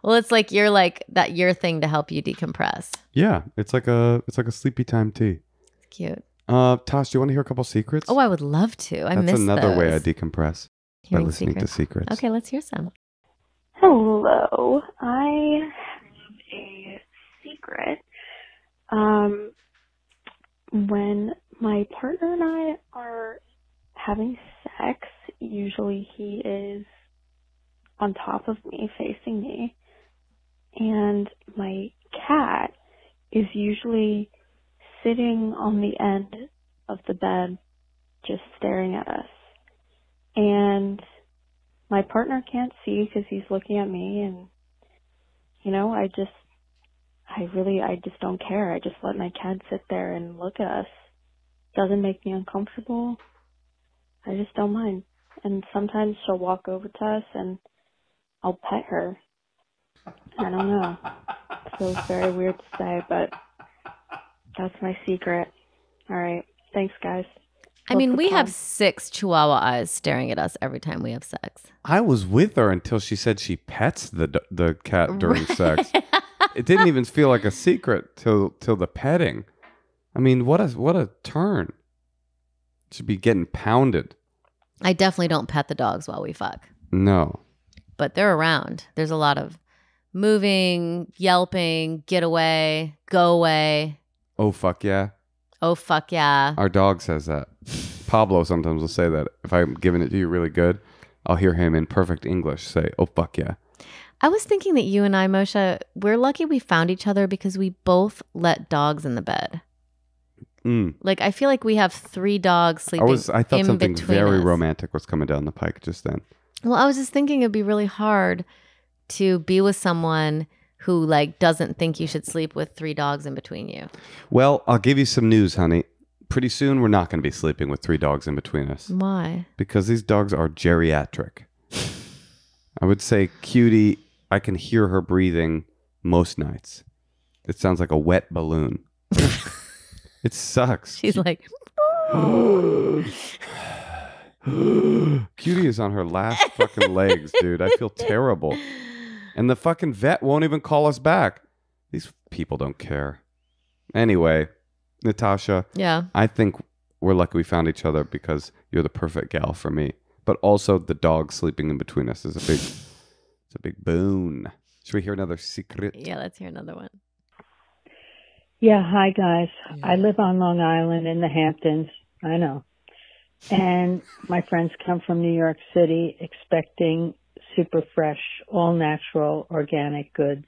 Well, it's like you're like that your thing to help you decompress. Yeah, it's like a it's like a sleepy time tea. It's cute. Uh, Tosh, do you want to hear a couple secrets? Oh, I would love to. I That's miss another those. way I decompress Hearing by listening secrets. to secrets. Okay, let's hear some. Hello, I have a secret. Um, when my partner and I are having sex, usually he is on top of me, facing me, and my cat is usually sitting on the end of the bed, just staring at us. And my partner can't see because he's looking at me, and, you know, I just, I really, I just don't care. I just let my cat sit there and look at us. Doesn't make me uncomfortable. I just don't mind. And sometimes she'll walk over to us and I'll pet her. I don't know. It feels very weird to say, but that's my secret. All right. Thanks, guys. I mean, we have six chihuahua eyes staring at us every time we have sex. I was with her until she said she pets the the cat during sex. It didn't even feel like a secret till till the petting. I mean, what a what a turn. Should be getting pounded. I definitely don't pet the dogs while we fuck. No. But they're around. There's a lot of moving, yelping, get away, go away. Oh, fuck yeah. Oh, fuck yeah. Our dog says that. Pablo sometimes will say that. If I'm giving it to you really good, I'll hear him in perfect English say, oh, fuck yeah. I was thinking that you and I, Moshe, we're lucky we found each other because we both let dogs in the bed. Mm. Like, I feel like we have three dogs sleeping in between us. I thought something very romantic was coming down the pike just then. Well, I was just thinking it'd be really hard to be with someone who like doesn't think you should sleep with three dogs in between you. Well, I'll give you some news, honey. Pretty soon, we're not going to be sleeping with three dogs in between us. Why? Because these dogs are geriatric. I would say, Cutie, I can hear her breathing most nights. It sounds like a wet balloon. It sucks. She's like... Cutie is on her last fucking legs, dude. I feel terrible. And the fucking vet won't even call us back. These people don't care. Anyway, Natasha, yeah, I think we're lucky we found each other because you're the perfect gal for me. But also the dog sleeping in between us is a big, it's a big boon. Should we hear another secret? Yeah, let's hear another one. Yeah, hi guys. Yeah. I live on Long Island in the Hamptons. I know. And my friends come from New York City expecting super fresh, all natural, organic goods,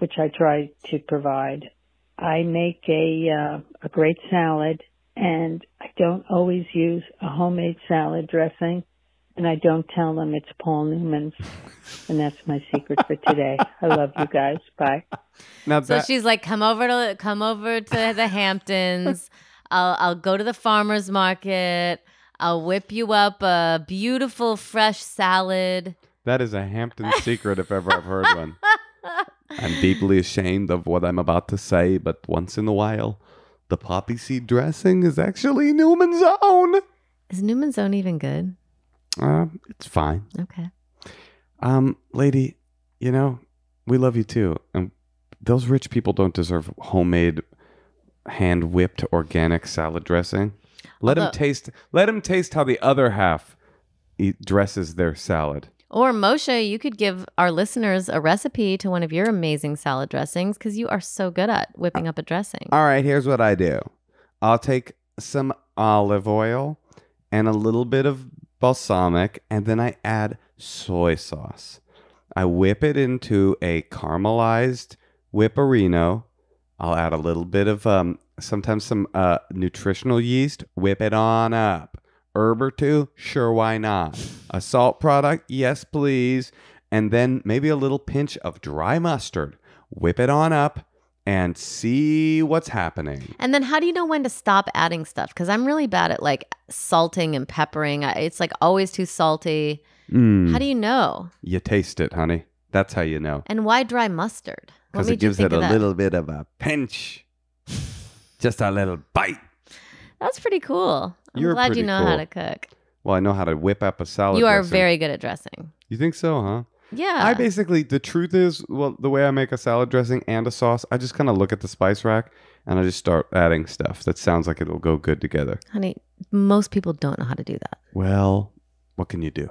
which I try to provide. I make a uh, a great salad, and I don't always use a homemade salad dressing, and I don't tell them it's Paul Newman's, and that's my secret for today. I love you guys. Bye. Now so she's like, come over to come over to the Hamptons. I'll I'll go to the farmer's market. I'll whip you up a beautiful, fresh salad. That is a Hampton secret if ever I've heard one. I'm deeply ashamed of what I'm about to say, but once in a while, the poppy seed dressing is actually Newman's Own. Is Newman's Own even good? Uh, it's fine. Okay. Um, lady, you know, we love you too. And those rich people don't deserve homemade, hand-whipped organic salad dressing. Let Although, him taste. Let him taste how the other half eat, dresses their salad. Or Moshe, you could give our listeners a recipe to one of your amazing salad dressings because you are so good at whipping up a dressing. All right, here's what I do. I'll take some olive oil and a little bit of balsamic, and then I add soy sauce. I whip it into a caramelized whipperino. I'll add a little bit of um, sometimes some uh, nutritional yeast. Whip it on up. Herb or two? Sure, why not? A salt product? Yes, please. And then maybe a little pinch of dry mustard. Whip it on up and see what's happening. And then how do you know when to stop adding stuff? Because I'm really bad at like salting and peppering. It's like always too salty. Mm. How do you know? You taste it, honey. That's how you know. And why dry mustard? Because it gives it a little bit of a pinch. Just a little bite. That's pretty cool. I'm You're glad you know cool. how to cook. Well, I know how to whip up a salad You are dressing. Very good at dressing. You think so, huh? Yeah. I basically, the truth is, well, the way I make a salad dressing and a sauce, I just kind of look at the spice rack and I just start adding stuff that sounds like it'll go good together. Honey, most people don't know how to do that. Well, what can you do?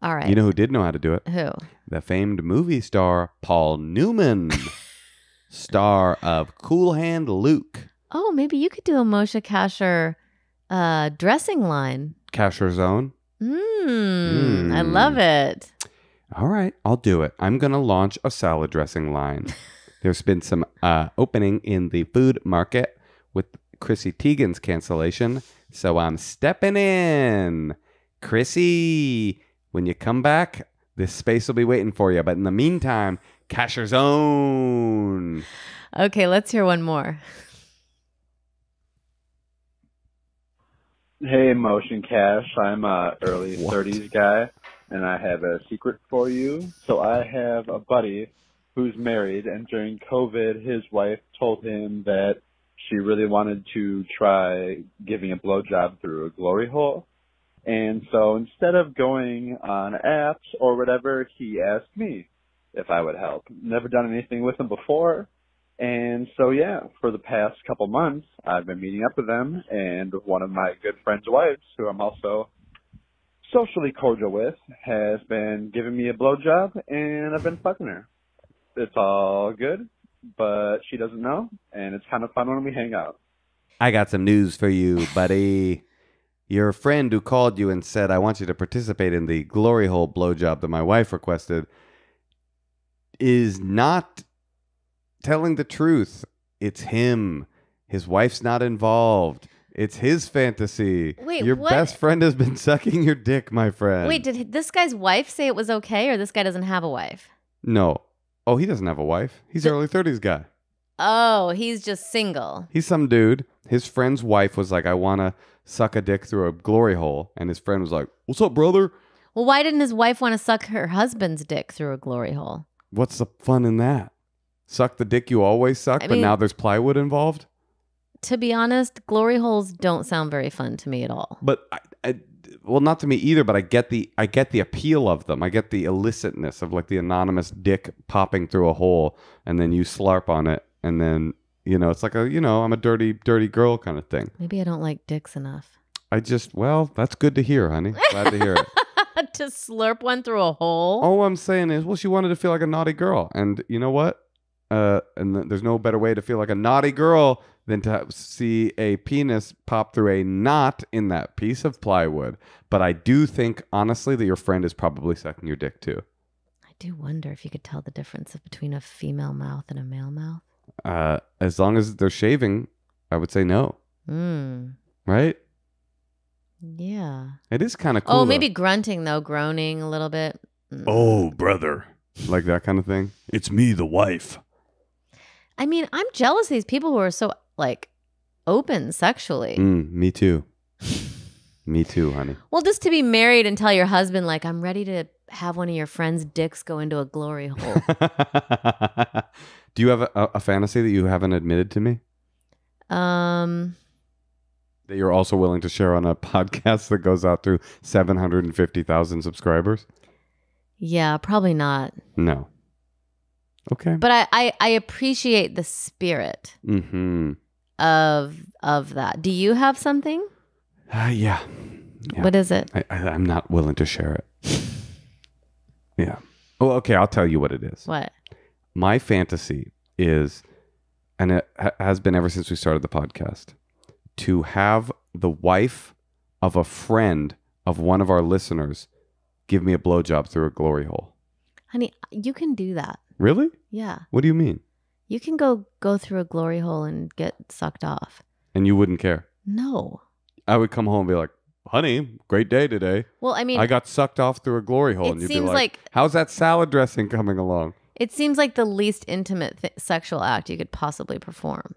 All right. You know who did know how to do it? Who? The famed movie star, Paul Newman, star of Cool Hand Luke. Oh, maybe you could do a Moshe Kasher uh, dressing line. Kasher's own? Mmm. Mm. I love it. All right. I'll do it. I'm going to launch a salad dressing line. There's been some uh, opening in the food market with Chrissy Teigen's cancellation. So I'm stepping in. Chrissy, when you come back, this space will be waiting for you. But in the meantime, Kasher's own. Okay. Let's hear one more. Hey, Motion Cash. I'm a early what? thirties guy, and I have a secret for you. So I have a buddy who's married, and during COVID, his wife told him that she really wanted to try giving a blowjob through a glory hole. And so instead of going on apps or whatever, he asked me if I would help. Never done anything with him before. And so, yeah, for the past couple months, I've been meeting up with them and one of my good friend's wives, who I'm also socially cordial with, has been giving me a blowjob, and I've been fucking her. It's all good, but she doesn't know, and it's kind of fun when we hang out. I got some news for you, buddy. Your friend who called you and said, I want you to participate in the glory hole blowjob that my wife requested, is not telling the truth. It's him. His wife's not involved. It's his fantasy. Wait, your what? Best friend has been sucking your dick, my friend. Wait, did this guy's wife say it was okay, or this guy doesn't have a wife? No. Oh, he doesn't have a wife. He's the- an early thirties guy. Oh, he's just single. He's some dude. His friend's wife was like, I want to suck a dick through a glory hole. And his friend was like, what's up, brother? Well, why didn't his wife want to suck her husband's dick through a glory hole? What's the fun in that? Suck the dick you always suck, I but mean, now there's plywood involved? To be honest, glory holes don't sound very fun to me at all. But, I, I, well, not to me either, but I get the I get the appeal of them. I get the illicitness of like the anonymous dick popping through a hole, and then you slarp on it, and then, you know, it's like a, you know, I'm a dirty, dirty girl kind of thing. Maybe I don't like dicks enough. I just, well, that's good to hear, honey. Glad to hear it. To slurp one through a hole? All I'm saying is, well, she wanted to feel like a naughty girl, and you know what? Uh, and th- there's no better way to feel like a naughty girl than to see a penis pop through a knot in that piece of plywood. But I do think, honestly, that your friend is probably sucking your dick, too. I do wonder if you could tell the difference between a female mouth and a male mouth. Uh, as long as they're shaving, I would say no. Mm. Right? Yeah. It is kind of cool. Oh, maybe though. Grunting, though. Groaning a little bit. Mm. Oh, brother. Like that kind of thing. It's me, the wife. I mean, I'm jealous of these people who are so, like, open sexually. Mm, me too. Me too, honey. Well, just to be married and tell your husband, like, I'm ready to have one of your friend's dicks go into a glory hole. Do you have a, a fantasy that you haven't admitted to me? Um... That you're also willing to share on a podcast that goes out through seven hundred fifty thousand subscribers? Yeah, probably not. No. Okay. But I, I, I appreciate the spirit mm-hmm. of of that. Do you have something? Uh, yeah. yeah. What is it? I, I, I'm not willing to share it. Yeah. Well, okay, I'll tell you what it is. What? My fantasy is, and it has been ever since we started the podcast, to have the wife of a friend of one of our listeners give me a blowjob through a glory hole. Honey, you can do that. Really? Yeah. What do you mean? You can go go through a glory hole and get sucked off. And you wouldn't care? No. I would come home and be like, honey, great day today. Well, I mean, I got sucked off through a glory hole. It and you'd seems be like, like, how's that salad dressing coming along? It seems like the least intimate th- sexual act you could possibly perform.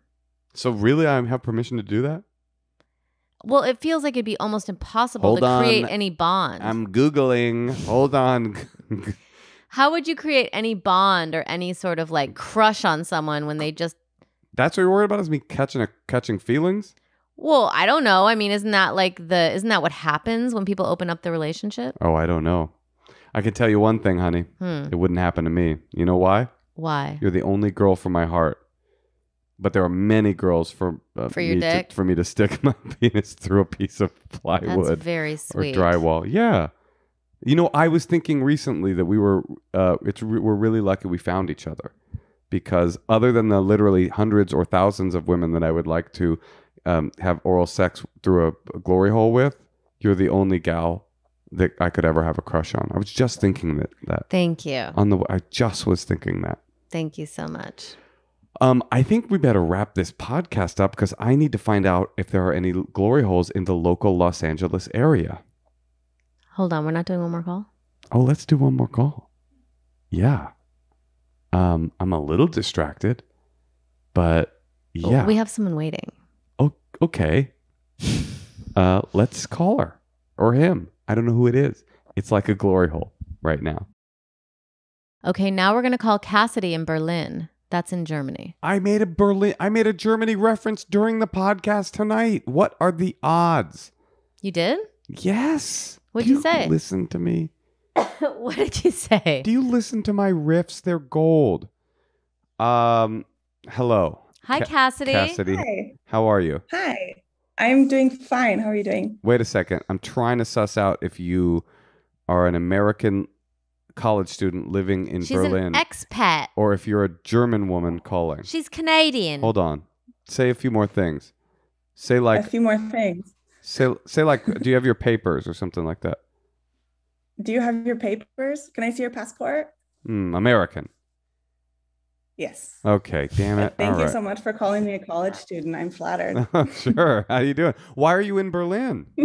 So really, I have permission to do that? Well, it feels like it'd be almost impossible Hold to on. create any bond. I'm Googling. Hold on. How would you create any bond or any sort of like crush on someone when they just... That's what you're worried about, is me catching a, catching feelings? Well, I don't know. I mean, isn't that like the... Isn't that what happens when people open up the relationship? Oh, I don't know. I can tell you one thing, honey. Hmm. It wouldn't happen to me. You know why? Why? You're the only girl for my heart. But there are many girls for uh, for your me dick to, for me to stick my penis through a piece of plywood. That's very sweet. Or drywall. Yeah. You know, I was thinking recently that we were uh, it's we're really lucky we found each other, because other than the literally hundreds or thousands of women that I would like to um, have oral sex through a, a glory hole with, you're the only gal that I could ever have a crush on. I was just thinking that. that Thank you. On the I just was thinking that. Thank you so much. Um, I think we better wrap this podcast up, because I need to find out if there are any glory holes in the local Los Angeles area. Hold on. We're not doing one more call? Oh, let's do one more call. Yeah. Um, I'm a little distracted, but yeah. Oh, we have someone waiting. Oh, okay. uh, let's call her or him. I don't know who it is. It's like a glory hole right now. Okay. Now we're going to call Cassidy in Berlin. That's in Germany. I made a Berlin. I made a Germany reference during the podcast tonight. What are the odds? You did? Yes. What'd you, you say? Listen to me. What did you say? Do you listen to my riffs? They're gold. Um. Hello. Hi, Ca- Cassidy. Cassidy. Hi. How are you? Hi. I'm doing fine. How are you doing? Wait a second. I'm trying to suss out if you are an American college student living in She's Berlin. She's an expat. Or if you're a German woman calling. She's Canadian. Hold on. Say a few more things. Say like... A few more things. Say, say like, do you have your papers or something like that? Do you have your papers? Can I see your passport? Mm, American. Yes. Okay, damn it. Thank All you right. so much for calling me a college student. I'm flattered. Sure. How you doing? Why are you in Berlin? uh,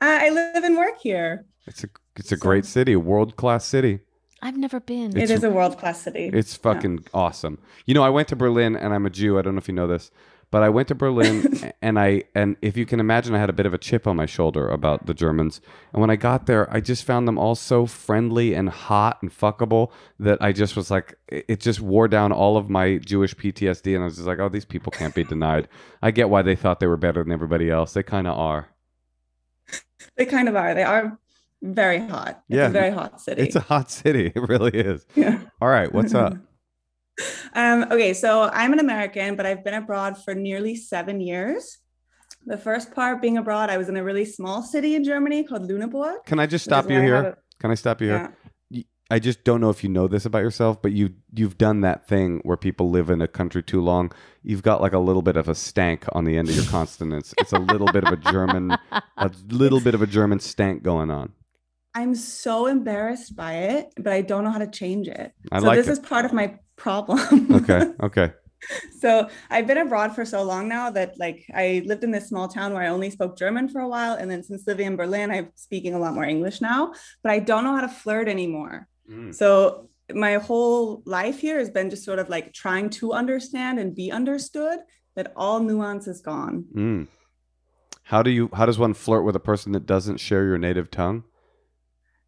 I live and work here. It's a It's a great city, a world-class city. I've never been. It's, it is a world-class city. It's fucking yeah. awesome. You know, I went to Berlin, and I'm a Jew. I don't know if you know this, but I went to Berlin, and I and if you can imagine, I had a bit of a chip on my shoulder about the Germans. And when I got there, I just found them all so friendly and hot and fuckable that I just was like, it just wore down all of my Jewish P T S D, and I was just like, oh, these people can't be denied. I get why they thought they were better than everybody else. They kind of are. They kind of are. They are. Very hot. It's yeah. a very hot city. It's a hot city. It really is. Yeah. All right. What's up? um, okay. So I'm an American, but I've been abroad for nearly seven years. The first part being abroad, I was in a really small city in Germany called Lüneburg. Can I just stop you here? A... Can I stop you yeah. here? I just don't know if you know this about yourself, but you, you've done that thing where people live in a country too long. You've got like a little bit of a stank on the end of your consonants. It's a little bit of a German, a little bit of a German stank going on. I'm so embarrassed by it, but I don't know how to change it. I so like this it. is part of my problem. Okay. Okay. So I've been abroad for so long now that like I lived in this small town where I only spoke German for a while. And then since living in Berlin, I'm speaking a lot more English now, but I don't know how to flirt anymore. Mm. So my whole life here has been just sort of like trying to understand and be understood, that all nuance is gone. Mm. How do you, how does one flirt with a person that doesn't share your native tongue?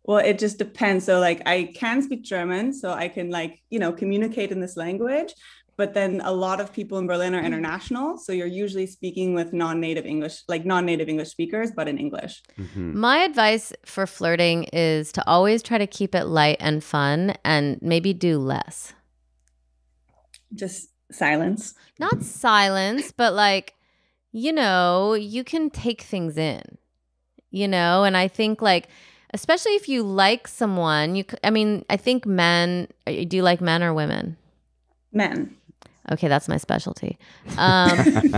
Well, it just depends. So like I can speak German, so I can like, you know, communicate in this language. But then a lot of people in Berlin are international. So you're usually speaking with non-native English, like non-native English speakers, but in English. Mm-hmm. My advice for flirting is to always try to keep it light and fun, and maybe do less. Just silence. Not silence, but like, you know, you can take things in, you know, and I think like, Especially if you like someone. You, I mean, I think men, do you like men or women? Men. Okay, that's my specialty. Um,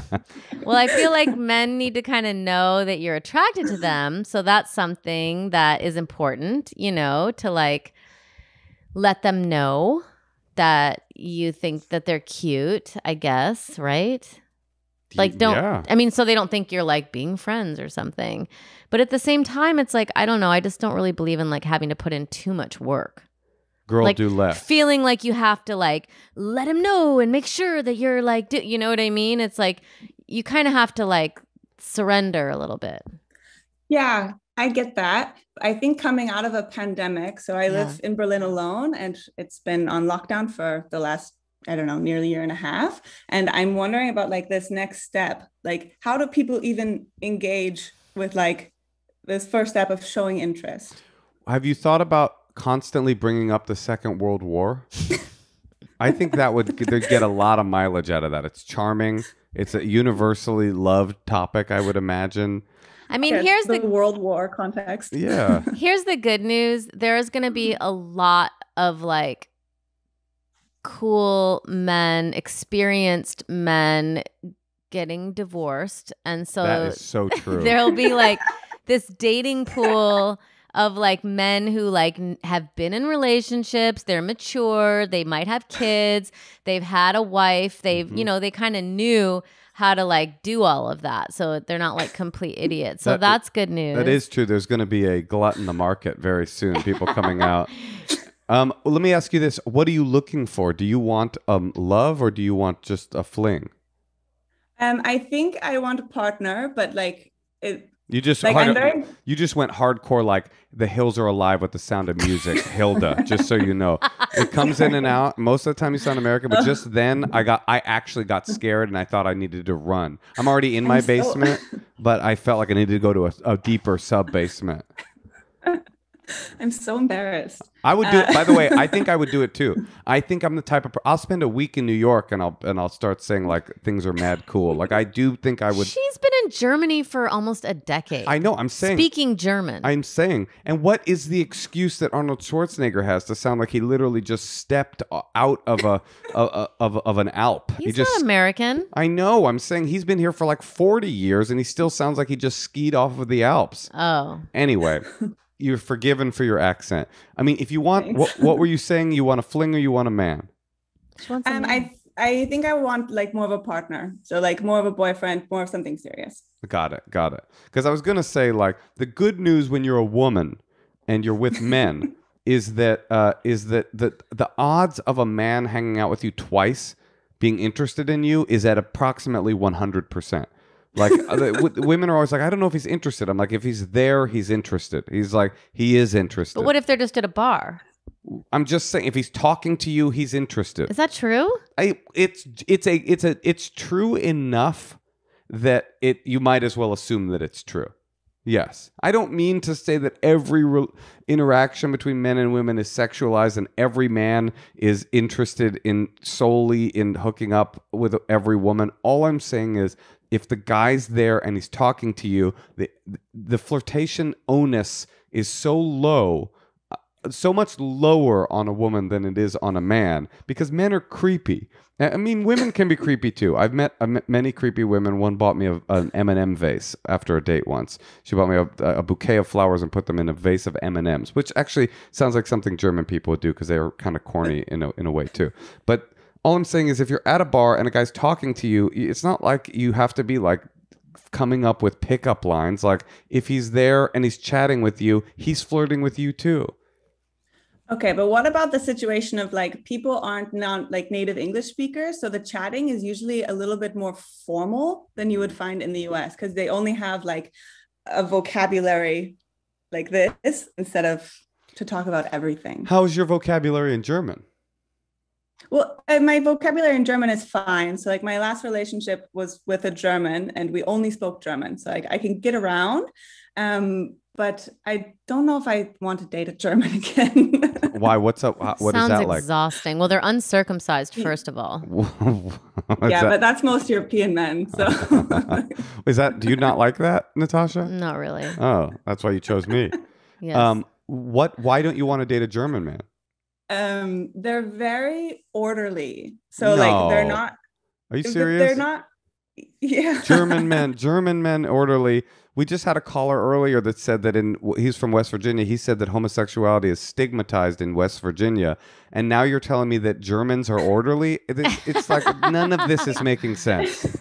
well, I feel like men need to kind of know that you're attracted to them. So that's something that is important, you know, to like let them know that you think that they're cute, I guess, right? Like don't, yeah. I mean, so they don't think you're like being friends or something. But at the same time, it's like, I don't know. I just don't really believe in like having to put in too much work. Girl, like, do left. Feeling like you have to like let him know and make sure that you're like, do, you know what I mean? It's like you kind of have to like surrender a little bit. Yeah, I get that. I think coming out of a pandemic, so I yeah. live in Berlin alone, and it's been on lockdown for the last, I don't know, nearly a year and a half. And I'm wondering about like this next step. Like, how do people even engage with like this first step of showing interest? Have you thought about constantly bringing up the Second World War? I think that would they'd get a lot of mileage out of that. It's charming. It's a universally loved topic, I would imagine. I mean, yeah, here's the, the World War context. Yeah. Here's the good news. There is going to be a lot of like cool men, experienced men getting divorced, and so that is so true. There'll be like this dating pool of like men who like n have been in relationships, they're mature, they might have kids, they've had a wife, they've, mm-hmm. you know, they kind of knew how to like do all of that. So they're not like complete idiots. So that, that's good news. That is true. There's going to be a glut in the market very soon, people coming out. Um, well, let me ask you this. What are you looking for? Do you want um, love or do you want just a fling? Um, I think I want a partner, but like it, You just like hard, very... you just went hardcore like the hills are alive with the sound of music, Hilda, just so you know. It comes in and out. Most of the time you sound American, but just then I got I actually got scared and I thought I needed to run. I'm already in my I'm basement, so... but I felt like I needed to go to a, a deeper sub-basement. I'm so embarrassed. I would do it. Uh... By the way, I think I would do it too. I think I'm the type of I'll spend a week in New York and I'll and I'll start saying like things are mad cool. Like I do think I would. She's been in Germany for almost a decade. I know. I'm saying speaking German. I'm saying. And what is the excuse that Arnold Schwarzenegger has to sound like he literally just stepped out of a, a, a of of an Alp? He's he just, not American. I know. I'm saying he's been here for like forty years and he still sounds like he just skied off of the Alps. Oh. Anyway. You're forgiven for your accent. I mean, if you want, what, what were you saying? You want a fling or you want a man? Um, man. I, I think I want like more of a partner. So like more of a boyfriend, more of something serious. Got it. Got it. Because I was going to say like the good news when you're a woman and you're with men is that uh, is that the, the odds of a man hanging out with you twice being interested in you is at approximately one hundred percent. Like the, women are always like, I don't know if he's interested. I'm like, if he's there, he's interested. He's like, he is interested. But what if they're just at a bar? I'm just saying, if he's talking to you, he's interested. Is that true? I, it's it's a it's a it's true enough that it you might as well assume that it's true. Yes, I don't mean to say that every re interaction between men and women is sexualized and every man is interested in solely in hooking up with every woman. All I'm saying is, if the guy's there and he's talking to you, the the flirtation onus is so low, so much lower on a woman than it is on a man, because men are creepy. I mean, women can be creepy too. I've met, I've met many creepy women. One bought me a, an M and M vase after a date once. She bought me a, a bouquet of flowers and put them in a vase of M and M's, which actually sounds like something German people would do because they are kind of corny in a, in a way too. But all I'm saying is if you're at a bar and a guy's talking to you, it's not like you have to be like coming up with pickup lines. Like if he's there and he's chatting with you, he's flirting with you too. Okay, but what about the situation of like people aren't non like native English speakers, so the chatting is usually a little bit more formal than you would find in the U S because they only have like a vocabulary like this instead of to talk about everything. How is your vocabulary in German? Well, my vocabulary in German is fine. So like my last relationship was with a German and we only spoke German. So like I can get around, um, but I don't know if I want to date a German again. Why? What's up? What Sounds is that like? Sounds exhausting. Well, they're uncircumcised, first of all. Yeah, that? But that's most European men. So is that, do you not like that, Natasha? Not really. Oh, that's why you chose me. Yes. Um, what? Why don't you want to date a German man? Um, they're very orderly. So no. like they're not. Are you serious? They're not. Yeah. German men. German men orderly. We just had a caller earlier that said that in he's from West Virginia. He said that homosexuality is stigmatized in West Virginia. And now you're telling me that Germans are orderly? It's, it's like none of this is making sense.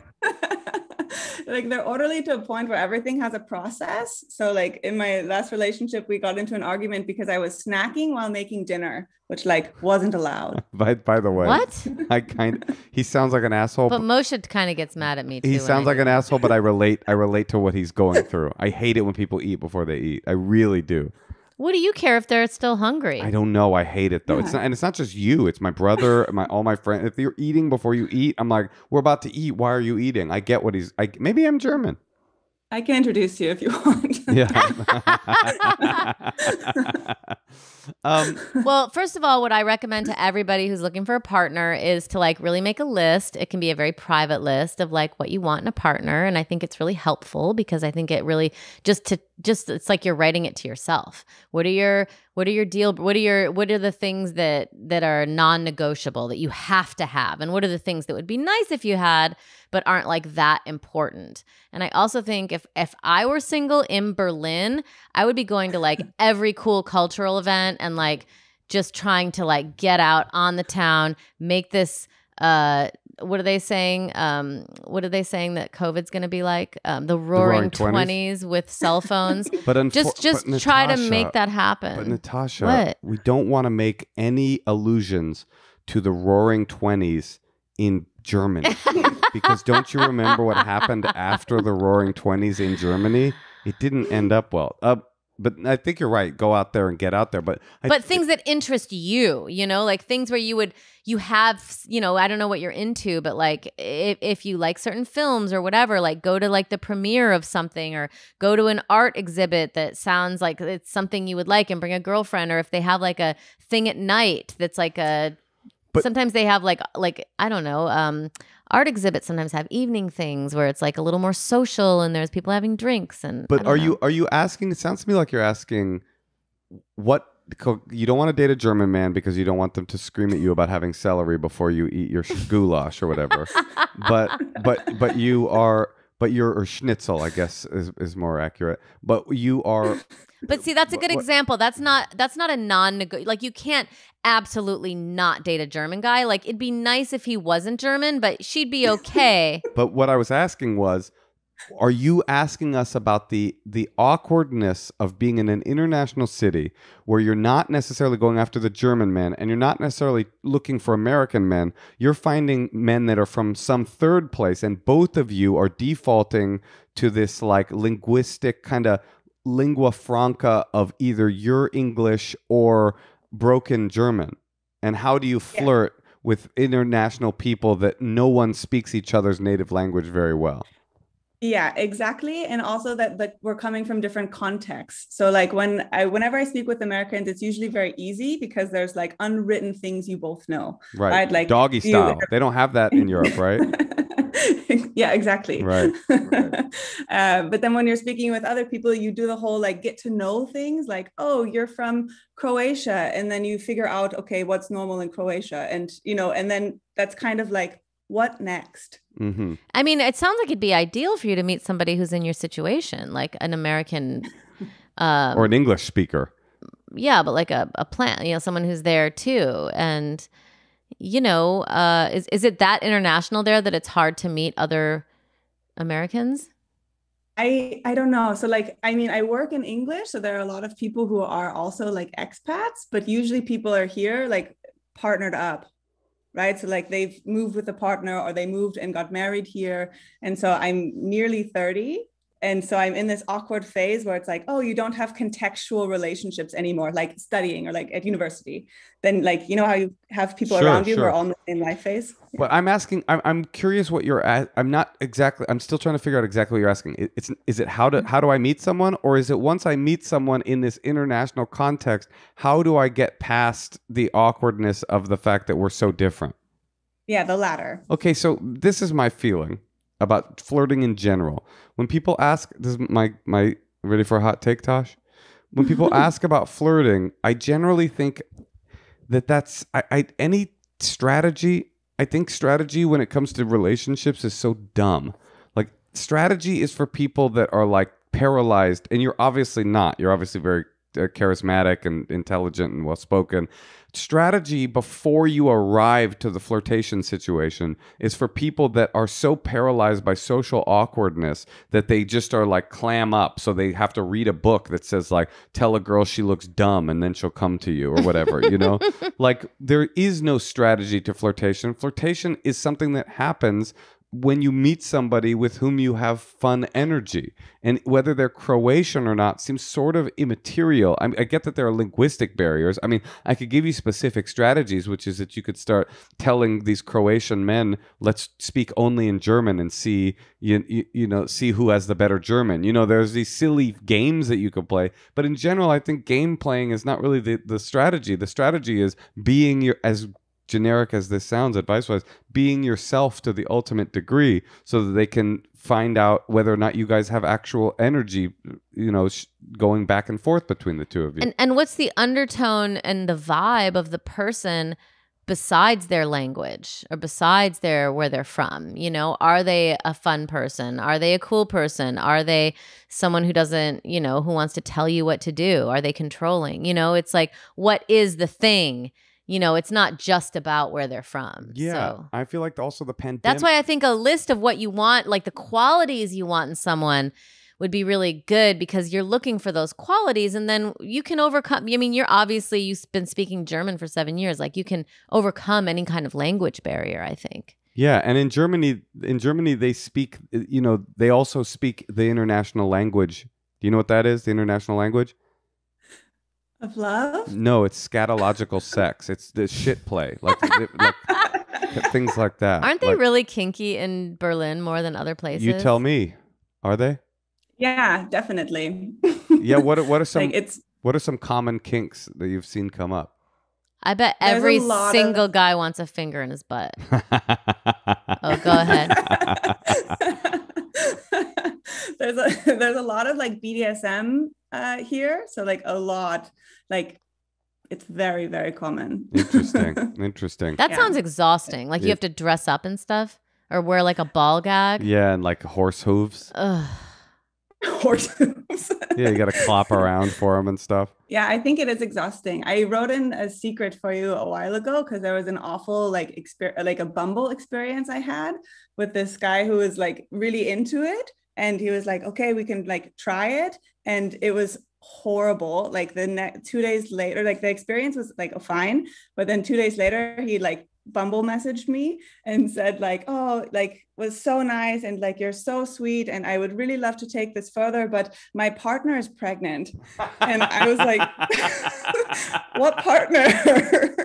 Like they're orderly to a point where everything has a process. So like in my last relationship, we got into an argument because I was snacking while making dinner, which like wasn't allowed. By, by the way, what? I kind of, he sounds like an asshole. But Moshe kind of gets mad at me too. He sounds like an asshole, but I relate. I relate to what he's going through. I hate it when people eat before they eat. I really do. What do you care if they're still hungry? I don't know. I hate it though. Yeah. It's not, and it's not just you. It's my brother, my all my friends. If you're eating before you eat, I'm like, we're about to eat. Why are you eating? I get what he's. I maybe I'm German. I can introduce you if you want. Yeah. um, well, first of all, what I recommend to everybody who's looking for a partner is to like really make a list. It can be a very private list of like what you want in a partner. And I think it's really helpful because I think it really just to just it's like you're writing it to yourself. What are your what are your deal? What are your what are the things that that are non-negotiable that you have to have? And what are the things that would be nice if you had but aren't like that important? And I also think if if I were single in Berlin, I would be going to like every cool cultural event and like just trying to like get out on the town, make this uh what are they saying? Um, what are they saying that COVID's going to be like? Um, the roaring twenties with cell phones. But unfor- just just but try Natasha, to make that happen. But Natasha, what? We don't want to make any allusions to the roaring twenties in Germany. Because don't you remember what happened after the roaring twenties in Germany? It didn't end up well. Uh, but I think you're right. Go out there and get out there. But I, but things that interest you, you know, like things where you would, you have, you know, I don't know what you're into, but like if, if you like certain films or whatever, like go to like the premiere of something or go to an art exhibit that sounds like it's something you would like and bring a girlfriend. Or if they have like a thing at night that's like a, but, sometimes they have like, like I don't know, um, art exhibits sometimes have evening things where it's like a little more social and there's people having drinks. And But are know. you are you asking, it sounds to me like you're asking what, you don't want to date a German man because you don't want them to scream at you about having celery before you eat your goulash or whatever. But but but you are, but you're, or schnitzel I guess is, is more accurate. But you are. But see, that's a good what, example. That's not, that's not a non-negotiable, like you can't absolutely not date a German guy. Like it'd be nice if he wasn't German, but she'd be okay. But what I was asking was, are you asking us about the the awkwardness of being in an international city where you're not necessarily going after the German men and you're not necessarily looking for American men? You're finding men that are from some third place, and both of you are defaulting to this like linguistic kind of lingua franca of either your English or broken German. And how do you flirt yeah. with international people that no one speaks each other's native language very well? Yeah, exactly. And also that like we're coming from different contexts. So like when I, whenever I speak with Americans, it's usually very easy because there's like unwritten things you both know. Right. Right? Like doggy style. You, they don't have that in Europe, right? Yeah, exactly. Right. Right. Uh, but then when you're speaking with other people, you do the whole like get to know things like, oh, you're from Croatia. And then you figure out, okay, what's normal in Croatia? And, you know, and then that's kind of like, what next? Mm-hmm. I mean, it sounds like it'd be ideal for you to meet somebody who's in your situation, like an American. Um, or an English speaker. Yeah, but like a, a plant, you know, someone who's there too. And, you know, uh, is, is it that international there that it's hard to meet other Americans? I, I don't know. So like, I mean, I work in English, so there are a lot of people who are also like expats, but usually people are here like partnered up. Right. So like they've moved with a partner or they moved and got married here. And so I'm nearly thirty. And so I'm in this awkward phase where it's like, oh, you don't have contextual relationships anymore, like studying or like at university. Then like, you know how you have people sure, around you sure. who are all in the same life phase. But I'm asking, I'm, I'm curious what you're at. I'm not exactly, I'm still trying to figure out exactly what you're asking. It, it's, is it how to, how do I meet someone? Or is it once I meet someone in this international context, how do I get past the awkwardness of the fact that we're so different? Yeah, the latter. Okay, so this is my feeling about flirting in general. When people ask, this is my, my, ready for a hot take, Tosh? when people ask about flirting, I generally think that that's I, I any strategy. I think strategy when it comes to relationships is so dumb. Like, strategy is for people that are like paralyzed, and you're obviously not. You're obviously very uh, charismatic and intelligent and well-spoken. Strategy before you arrive to the flirtation situation is for people that are so paralyzed by social awkwardness that they just are like clam up. So they have to read a book that says like, tell a girl she looks dumb and then she'll come to you or whatever, you know, like there is no strategy to flirtation. Flirtation is something that happens when you meet somebody with whom you have fun energy, and whether they're Croatian or not seems sort of immaterial. I, I get that there are linguistic barriers. I mean, I could give you specific strategies, which is that you could start telling these Croatian men, let's speak only in German and see, you, you, you know, see who has the better German. You know, there's these silly games that you could play, but in general, I think game playing is not really the, the strategy. The strategy is being your, as generic as this sounds advice-wise, being yourself to the ultimate degree so that they can find out whether or not you guys have actual energy, you know, sh going back and forth between the two of you. And, and what's the undertone and the vibe of the person besides their language or besides their where they're from? You know, are they a fun person? Are they a cool person? Are they someone who doesn't, you know, who wants to tell you what to do? Are they controlling? You know, it's like, what is the thing? You know, it's not just about where they're from. Yeah, so I feel like also the pandemic. That's why I think a list of what you want, like the qualities you want in someone would be really good, because you're looking for those qualities and then you can overcome. I mean, you're obviously, you've been speaking German for seven years. Like, you can overcome any kind of language barrier, I think. Yeah, and in Germany, in Germany, they speak, you know, they also speak the international language. Do you know what that is, the international language? Of love? No, it's scatological sex. It's the shit play, like, like things like that. Aren't they like, really kinky in Berlin more than other places? You tell me. Are they? Yeah, definitely. Yeah, what what are some like it's, what are some common kinks that you've seen come up? I bet every single of... guy wants a finger in his butt. Oh, go ahead. There's a there's a lot of like B D S M uh here, so like a lot, like it's very very common. Interesting. Interesting. That yeah. sounds exhausting. Like, you have to dress up and stuff, or wear like a ball gag. Yeah, and like horse hooves. Ugh. Horse hooves. Yeah, you gotta clop around for them and stuff. Yeah, I think it is exhausting. I wrote in a secret for you a while ago because there was an awful like experience, like a Bumble experience I had with this guy who was like really into it. And he was like, okay, we can like try it. And it was horrible. Like the next two days later, like the experience was like, oh, fine. But then two days later, he like Bumble messaged me and said like, oh, like was so nice. And like, you're so sweet. And I would really love to take this further, but my partner is pregnant. And I was like, what partner?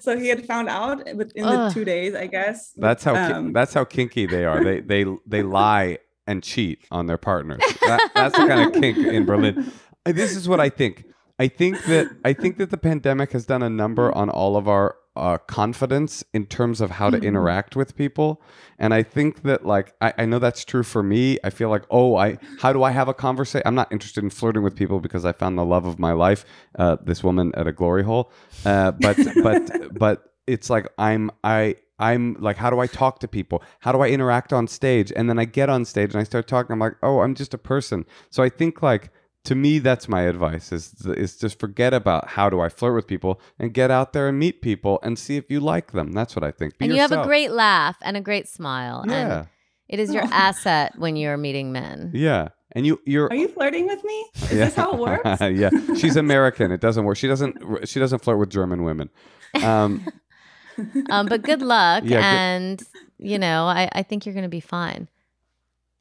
So he had found out within Ugh. the two days, I guess. That's how, um, that's how kinky they are. They, they, they lie and cheat on their partners. That, that's the kind of kink in Berlin. This is what I think. I think that I think that the pandemic has done a number on all of our uh, confidence in terms of how to interact with people. And I think that, like, I, I know that's true for me. I feel like, oh, I how do I have a conversation? I'm not interested in flirting with people because I found the love of my life, uh, this woman at a glory hole. Uh, but but but it's like I'm I. I'm like, how do I talk to people? How do I interact on stage? And then I get on stage and I start talking. I'm like, oh, I'm just a person. So I think, like, to me, that's my advice is, is just forget about how do I flirt with people and get out there and meet people and see if you like them. That's what I think. Be and you yourself. Have a great laugh and a great smile. Yeah. And it is your asset when you're meeting men. Yeah. And you, you're. Are you flirting with me? Is yeah. this how it works? Yeah. She's American. It doesn't work. She doesn't, she doesn't flirt with German women. Um, um, but good luck, yeah, and good. You know, I, I think you're going to be fine.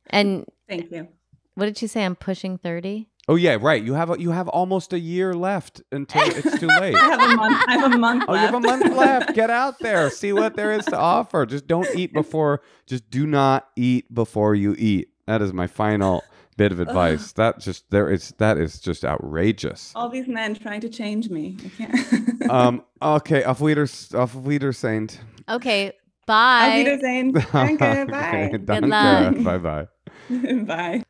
And thank you. What did you say? I'm pushing thirty. Oh yeah, right. You have a, you have almost a year left until it's too late. I have a month. I have a month. Oh, left. You have a month left. Get out there, see what there is to offer. Just don't eat before. Just do not eat before you eat. That is my final bit of advice. Ugh. That just there is that is just outrageous. All these men trying to change me. I can't. um. Okay. Auf Wiedersehen. Auf Wiedersehen. Okay. Bye. Auf Wiedersehen. Danke. Bye. Okay, danke. Good luck. Bye. Bye. Bye.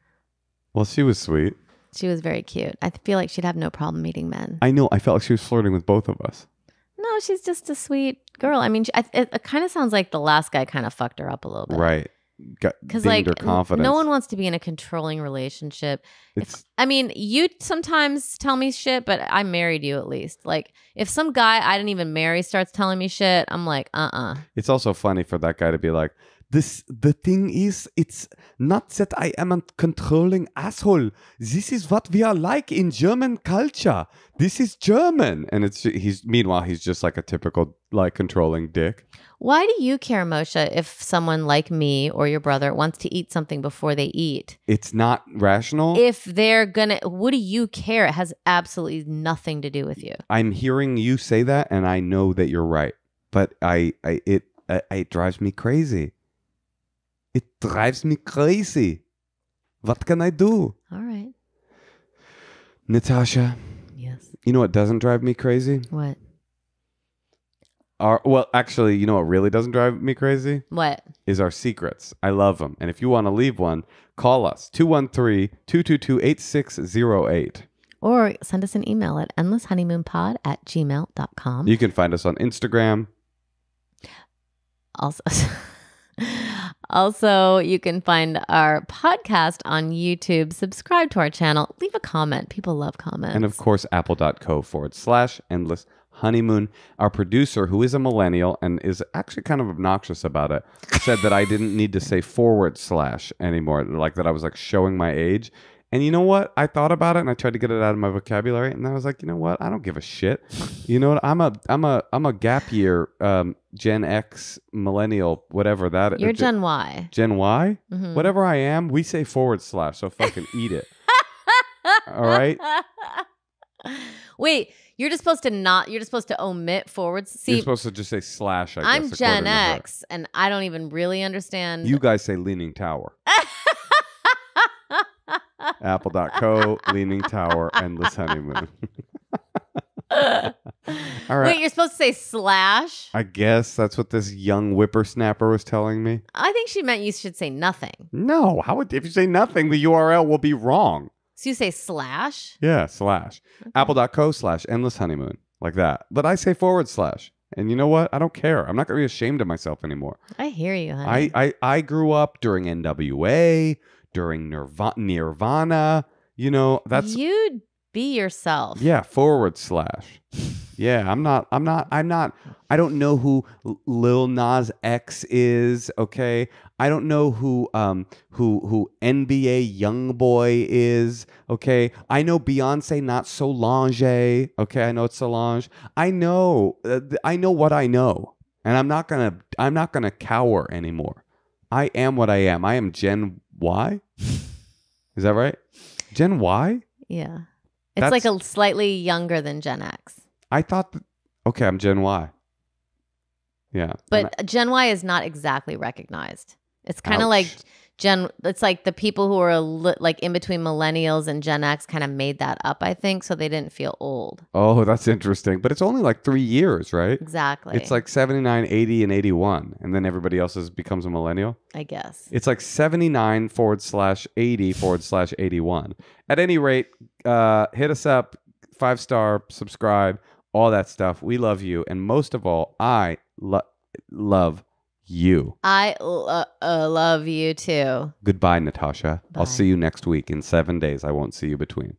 Well, she was sweet. She was very cute. I feel like she'd have no problem meeting men. I know. I felt like she was flirting with both of us. No, she's just a sweet girl. I mean, she, I, it, it kind of sounds like the last guy kind of fucked her up a little bit. Right. Because like no one wants to be in a controlling relationship. If, I mean, you sometimes tell me shit, but I married you at least. Like if some guy I didn't even marry starts telling me shit, I'm like, uh-uh. It's also funny for that guy to be like, this, the thing is, it's not that I am a controlling asshole. This is what we are like in German culture. This is German. And it's he's meanwhile, he's just like a typical like controlling dick. Why do you care, Moshe, if someone like me or your brother wants to eat something before they eat? It's not rational. If they're gonna, what do you care? It has absolutely nothing to do with you. I'm hearing you say that and I know that you're right. But I, I it, I, it drives me crazy. It drives me crazy. What can I do? All right. Natasha. Yes. You know what doesn't drive me crazy? What? Our, well, actually, you know what really doesn't drive me crazy? What? Is our secrets. I love them. And if you want to leave one, call us. two one three, two two two, eight six zero eight. Or send us an email at endless honeymoon pod at gmail dot com. You can find us on Instagram. Also... Also, you can find our podcast on YouTube. Subscribe to our channel. Leave a comment. People love comments. And of course, apple dot co forward slash endless honeymoon. Our producer, who is a millennial and is actually kind of obnoxious about it, said that I didn't need to say forward slash anymore. Like that I was like showing my age. And you know what? I thought about it and I tried to get it out of my vocabulary. And I was like, you know what? I don't give a shit. You know what? I'm a I'm a I'm a gap year um Gen X millennial, whatever that is. You're Gen Y. Gen Y? Mm-hmm. Whatever I am, we say forward slash, so fucking eat it. All right. Wait, you're just supposed to not you're just supposed to omit forwards. See, you're supposed to just say slash, I guess. I'm Gen X and I don't even really understand. You guys say leaning tower. apple dot co, leaning tower, endless honeymoon. All right. Wait, you're supposed to say slash? I guess that's what this young whippersnapper was telling me. I think she meant you should say nothing. No, how would, if you say nothing, the U R L will be wrong. So you say slash? Yeah, slash. Okay. apple dot co slash endless honeymoon, like that. But I say forward slash. And you know what? I don't care. I'm not going to be ashamed of myself anymore. I hear you, honey. I, I, I grew up during N W A, during Nirvana, Nirvana, you know, that's... You'd be yourself. Yeah, forward slash. Yeah, I'm not, I'm not, I'm not, I don't know who Lil Nas X is, okay? I don't know who, um, who, who N B A Young Boy is, okay? I know Beyonce, not Solange, okay? I know it's Solange. I know, uh, I know what I know, and I'm not gonna, I'm not gonna cower anymore. I am what I am. I am Gen Y? Is that right? Gen Y? Yeah. It's That's, like a slightly younger than Gen X. I thought, that, okay, I'm Gen Y. Yeah. But I, Gen Y is not exactly recognized. It's kind of like Gen, it's like the people who are li like in between millennials and Gen X kind of made that up, I think, so they didn't feel old. Oh, that's interesting. But it's only like three years, right? Exactly. It's like seventy-nine, eighty, and eighty-one. And then everybody else is, becomes a millennial? I guess. It's like seventy-nine forward slash eighty forward slash eighty-one. At any rate, uh, hit us up, five star, subscribe, all that stuff. We love you. And most of all, I lo love you. You. I lo uh, love you too. Goodbye, Natasha. Bye. I'll see you next week in seven days. I won't see you between.